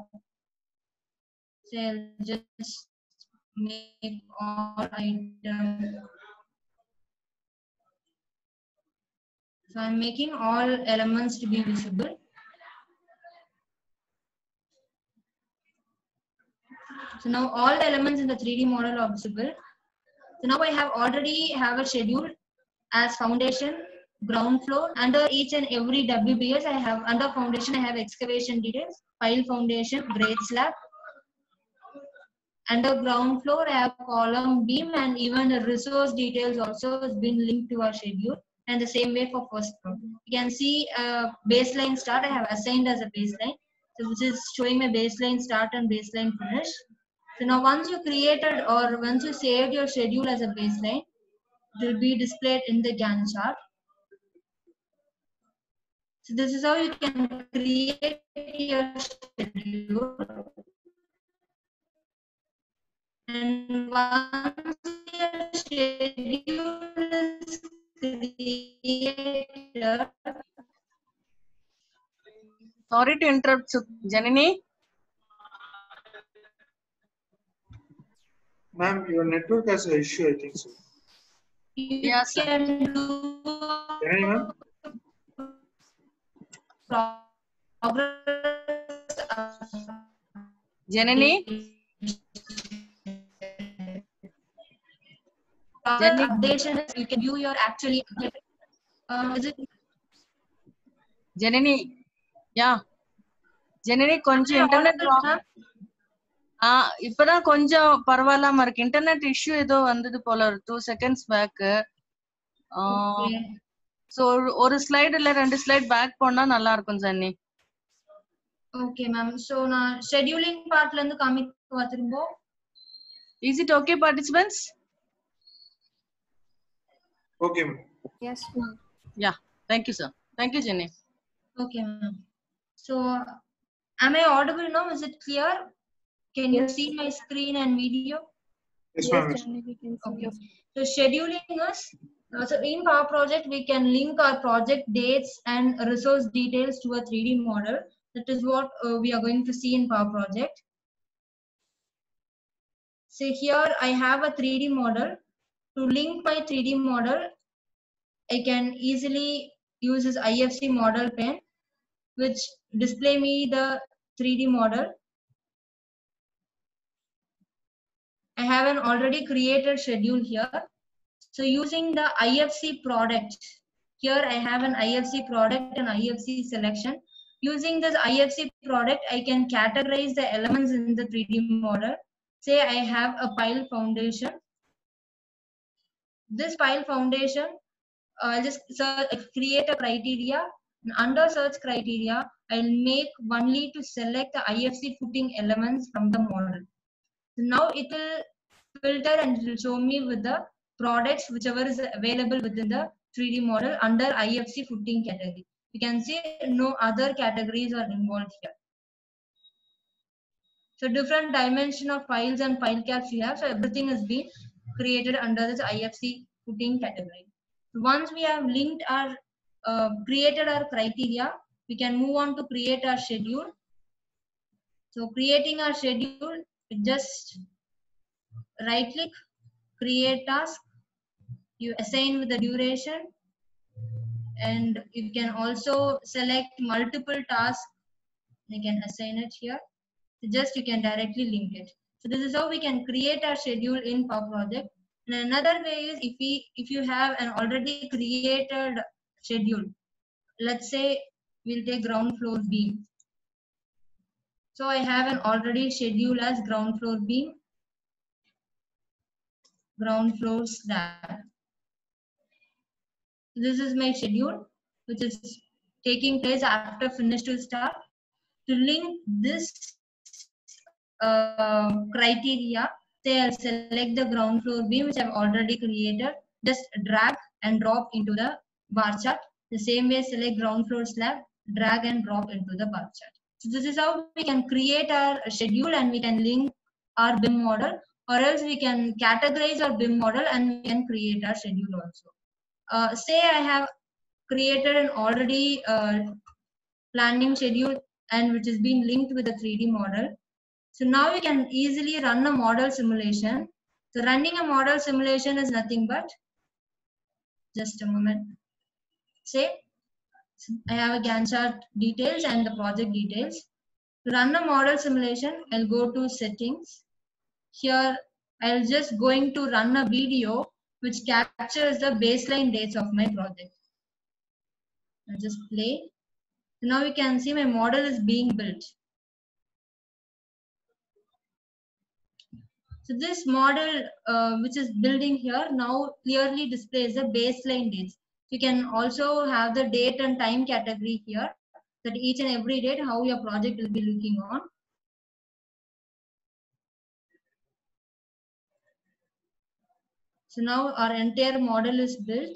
So I'll just make all items. So I'm making all elements to be visible. So now all the elements in the 3D model are visible. So now I have already have a schedule as foundation, ground floor. Under each and every WBS, I have under foundation, I have excavation details, pile foundation, grade slab. Under ground floor, I have column, beam, and even the resource details also has been linked to our schedule. And the same way for first floor. You can see baseline start, I have assigned as a baseline. So this is showing my baseline start and baseline finish. So now once you created or once you saved your schedule as a baseline, it will be displayed in the Gantt chart. So this is how you can create your schedule. And once your schedule is created. Sorry to interrupt, Janani. Ma'am, your network has an issue, I think so. Yes, sir. Janani, ma'am? Janani? You can view your actually. Janani? Yeah. Janani, konja internet problem. Ah, ippada konja parvala mark internet issue edo vandu polar 2 seconds back. So or slide illa rendu slide back ponna nalla irukum Janani. Okay, ma'am. So na scheduling part la rendu commit vathirumbo. Is it okay, participants? Okay, ma'am. Yes, ma'am. Yeah. Thank you, sir. Thank you, Janani. Okay, ma'am. So, am I audible now? Is it clear? Can you see my screen and video? Yes, ma'am. Okay. So, scheduling us. So, in Power Project, we can link our project dates and resource details to a 3D model. That is what we are going to see in Power Project. So, here I have a 3D model. To link my 3D model, I can easily use this IFC model pane, which display me the 3D model. I have an already created schedule here. So using the IFC product, here I have an IFC product and IFC selection. Using this IFC product, I can categorize the elements in the 3D model. Say I have a pile foundation. This pile foundation, I'll just search, create a criteria. And under search criteria, I'll make only to select the IFC footing elements from the model. So now it will filter and it will show me with the products whichever is available within the 3D model under IFC footing category. You can see no other categories are involved here. So different dimension of piles and pile caps we have. So everything has been created under this IFC footing category. Once we have linked our created our criteria, we can move on to create our schedule. So creating our schedule, just right click, create task, you assign with the duration, and you can also select multiple tasks. You can assign it here. So just you can directly link it. So this is how we can create our schedule in Power Project. And another way is if you have an already created schedule. Let's say we'll take ground floor beam. So I have an already schedule as ground floor beam, ground floor slab. This is my schedule, which is taking place after finish to start. To link this criteria, say I'll select the ground floor beam, which I've already created, just drag and drop into the bar chart. The same way, select ground floor slab, drag and drop into the bar chart. So this is how we can create our schedule and we can link our BIM model, or else we can categorize our BIM model and we can create our schedule also. Say I have created an already planning schedule and which is being linked with a 3D model. So now we can easily run a model simulation. So running a model simulation is nothing but, just a moment, say I have a Gantt chart details and the project details. To run a model simulation, I'll go to settings. Here I'll just going to run a video which captures the baseline dates of my project. I'll just play. Now you can see my model is being built. So this model which is building here now clearly displays the baseline dates. You can also have the date and time category here, that each and every date how your project will be looking on. So now our entire model is built.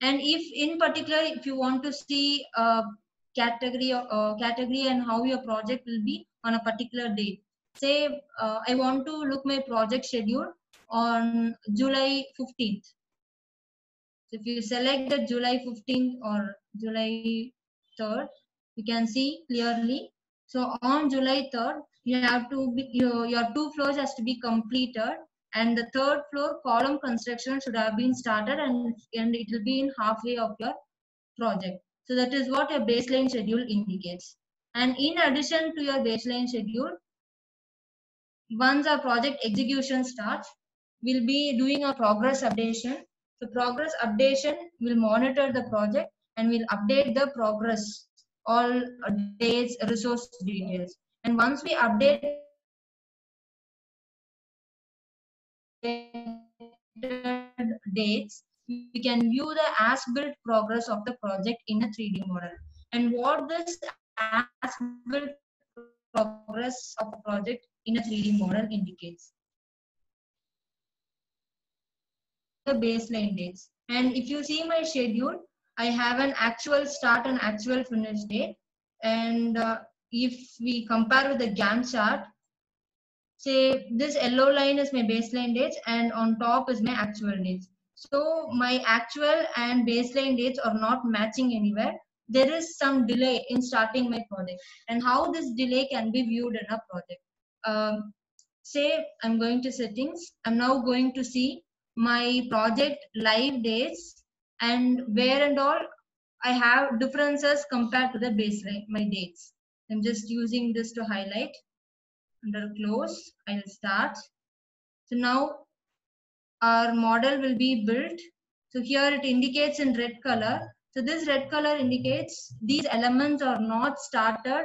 And if in particular, if you want to see a category and how your project will be on a particular date, say I want to look my project schedule on July 15th. So if you select the July 15th or July 3rd, you can see clearly. So on July 3rd, you have to be, your two floors has to be completed, and the third floor column construction should have been started, and it will be in halfway of your project. So that is what your baseline schedule indicates. And in addition to your baseline schedule, once our project execution starts, we'll be doing a progress updation. So progress updation will monitor the project and will update the progress, all dates, resource details. And once we update dates, we can view the as-built progress of the project in a 3D model. And what this as-built progress of the project in a 3D model indicates the baseline dates. And if you see my schedule, I have an actual start and actual finish date. And if we compare with the Gantt chart, say this yellow line is my baseline dates and on top is my actual dates. So my actual and baseline dates are not matching anywhere. There is some delay in starting my project, and how this delay can be viewed in a project. Say I'm going to settings. I'm now going to see my project live dates and where and all I have differences compared to the baseline, my dates. I'm just using this to highlight. Under close, I'll start. So now our model will be built. So here it indicates in red color. So this red color indicates these elements are not started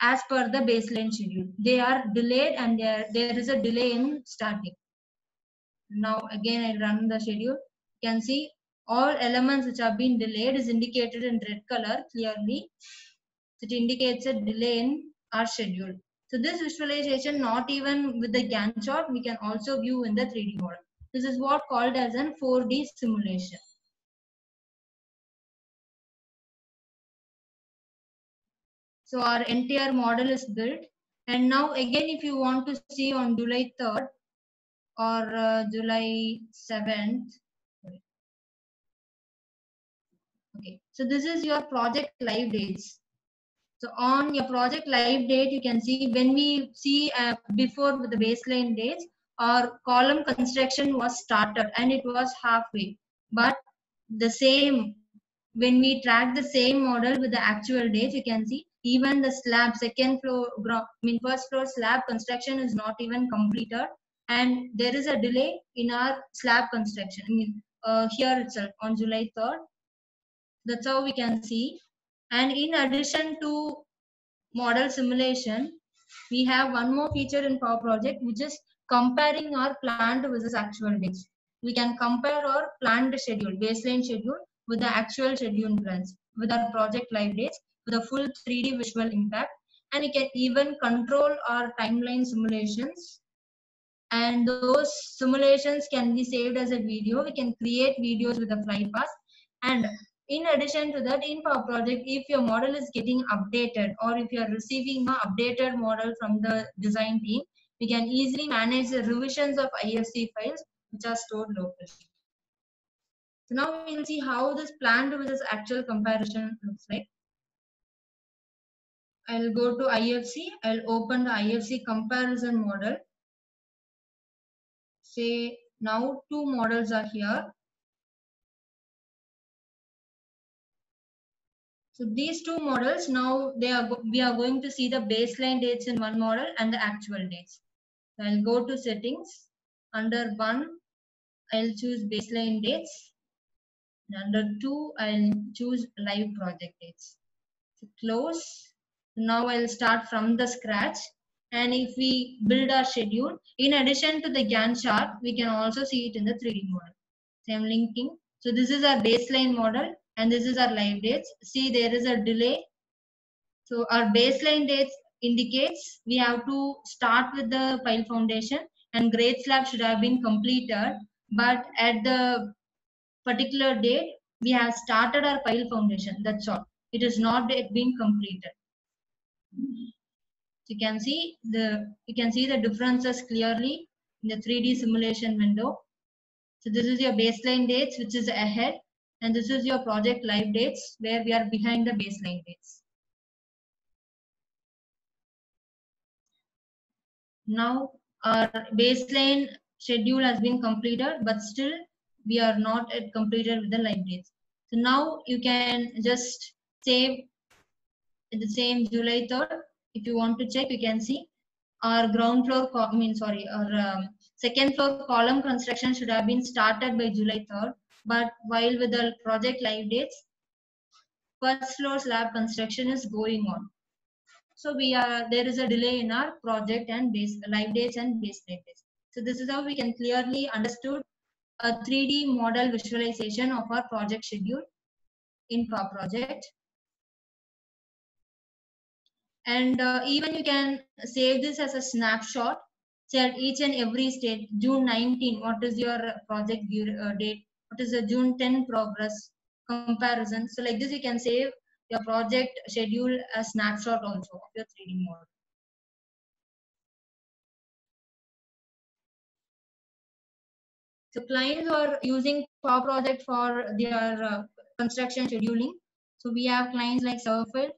as per the baseline schedule. They are delayed and there is a delay in starting. Now again, I run the schedule. You can see all elements which have been delayed is indicated in red color clearly. It indicates a delay in our schedule. So this visualization, not even with the Gantt chart, we can also view in the 3D model. This is what called as a 4D simulation. So our entire model is built. And now again, if you want to see on July 3rd or July 7th. Okay, so this is your project live dates. So on your project live date, you can see when we see before with the baseline dates, our column construction was started and it was halfway. But the same, when we track the same model with the actual dates, you can see even the slab, second floor, I mean first floor slab construction is not even completed. And there is a delay in our slab construction, I mean here itself on July 3rd. That's how we can see. And in addition to model simulation, we have one more feature in Power Project, which is comparing our planned versus actual dates. We can compare our planned schedule, baseline schedule, with the actual schedule plans, with our project live dates, with a full 3D visual impact. And we can even control our timeline simulations. And those simulations can be saved as a video. We can create videos with a flypass. And In addition to that, in Power Project, if your model is getting updated or if you are receiving an updated model from the design team, we can easily manage the revisions of IFC files which are stored locally. So now we will see how this planned versus actual comparison looks like. I'll go to IFC. I'll open the IFC comparison model. Say now two models are here. So these two models, now we are going to see the baseline dates in one model and the actual dates. So I'll go to settings. Under one, I'll choose baseline dates. And under two, I'll choose live project dates. So close. Now I'll start from the scratch. And if we build our schedule, in addition to the Gantt chart, we can also see it in the 3D model. So I'm linking. So this is our baseline model. And this is our live dates. See, there is a delay. So our baseline dates indicates we have to start with the pile foundation and grade slab should have been completed. But at the particular date, we have started our pile foundation. That's all. It is not yet been completed. So you can see the differences clearly in the 3D simulation window. So this is your baseline dates, which is ahead. And this is your project live dates where we are behind the baseline dates. Now our baseline schedule has been completed, but still we are not yet completed with the live dates. So now you can just save the same July 3rd. If you want to check, you can see our second floor column construction should have been started by July 3rd. But while with the project live dates, first floor slab construction is going on. So there is a delay in our project and live dates and baseline dates. So this is how we can clearly understood a 3D model visualization of our project schedule in Power Project. And even you can save this as a snapshot. So at each and every stage, June 19, what is your project date? What is the June 10 progress comparison? So like this, you can save your project schedule as snapshot also of your 3D model. So clients are using Power Project for their construction scheduling. So we have clients like Surfield,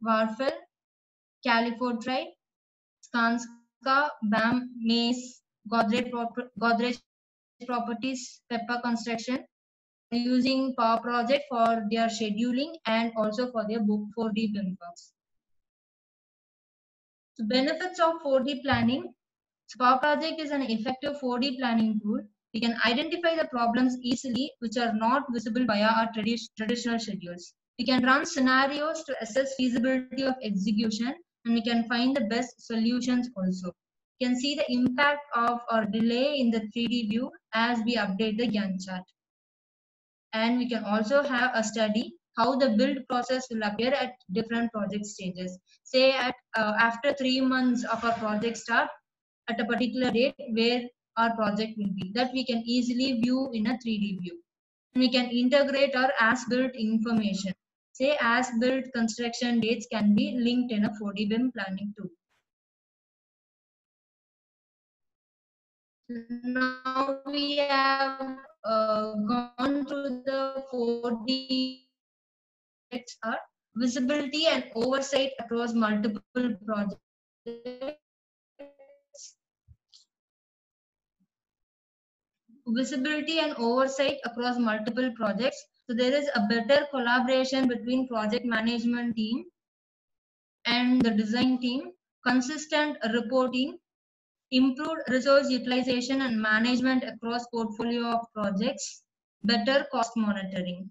Warfield, Califortrite, Skanska, BAM, Mace, Godrej Properties, Pepper Construction, using Power Project for their scheduling and also for their 4D BIM works. So benefits of 4D planning. So Power Project is an effective 4D planning tool. We can identify the problems easily which are not visible via our traditional schedules. We can run scenarios to assess feasibility of execution and we can find the best solutions also. You can see the impact of our delay in the 3D view as we update the Gantt chart. And we can also have a study how the build process will appear at different project stages. Say after 3 months of our project start at a particular date where our project will be. That we can easily view in a 3D view. And we can integrate our as-built information. Say as-built construction dates can be linked in a 4D BIM planning tool. Now we have gone to the 4D chart, visibility and oversight across multiple projects. Visibility and oversight across multiple projects. So there is a better collaboration between project management team and the design team, consistent reporting, improved resource utilization and management across portfolio of projects, better cost monitoring.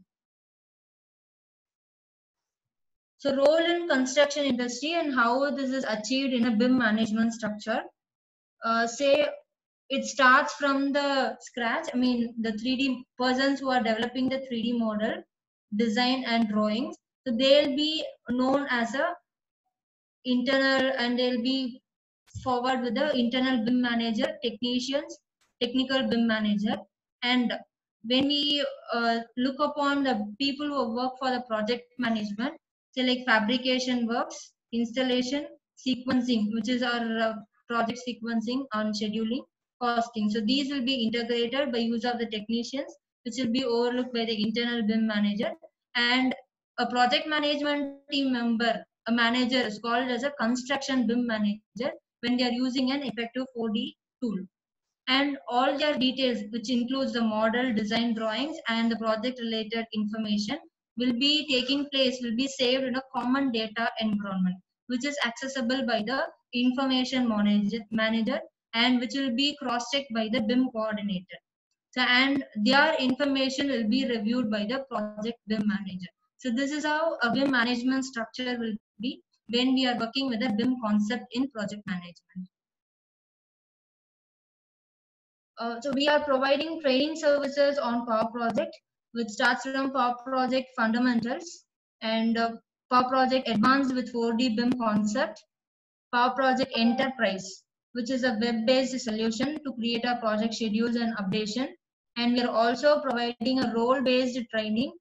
So role in construction industry and how this is achieved in a BIM management structure. Say it starts from the scratch. I mean the 3D persons who are developing the 3D model, design and drawings. So they'll be known as a internal and they'll be forward with the internal BIM manager, technicians, technical BIM manager, and when we look upon the people who work for the project management, say like fabrication works, installation, sequencing, which is our project sequencing and scheduling, costing. So these will be integrated by use of the technicians, which will be overlooked by the internal BIM manager. And a project management team member, a manager, is called as a construction BIM manager when they are using an effective 4D tool. And all their details, which includes the model, design drawings, and the project-related information, will be taking place, will be saved in a common data environment, which is accessible by the information manager, and which will be cross-checked by the BIM coordinator. So, and their information will be reviewed by the project BIM manager. So this is how a BIM management structure will be when we are working with a BIM concept in project management. So we are providing training services on Power Project, which starts from Power Project Fundamentals and Power Project Advanced with 4D BIM concept, Power Project Enterprise, which is a web-based solution to create our project schedules and updation. And we are also providing a role-based training,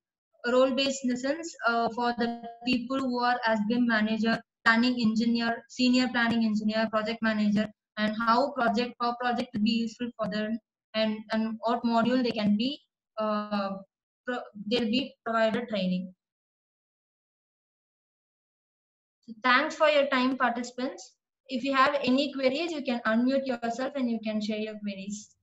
role-based in the sense for the people who are as BIM manager, planning engineer, senior planning engineer, project manager, and how Power Project will be useful for them, and what module they can be, they'll be provided training. So thanks for your time, participants. If you have any queries, you can unmute yourself and you can share your queries.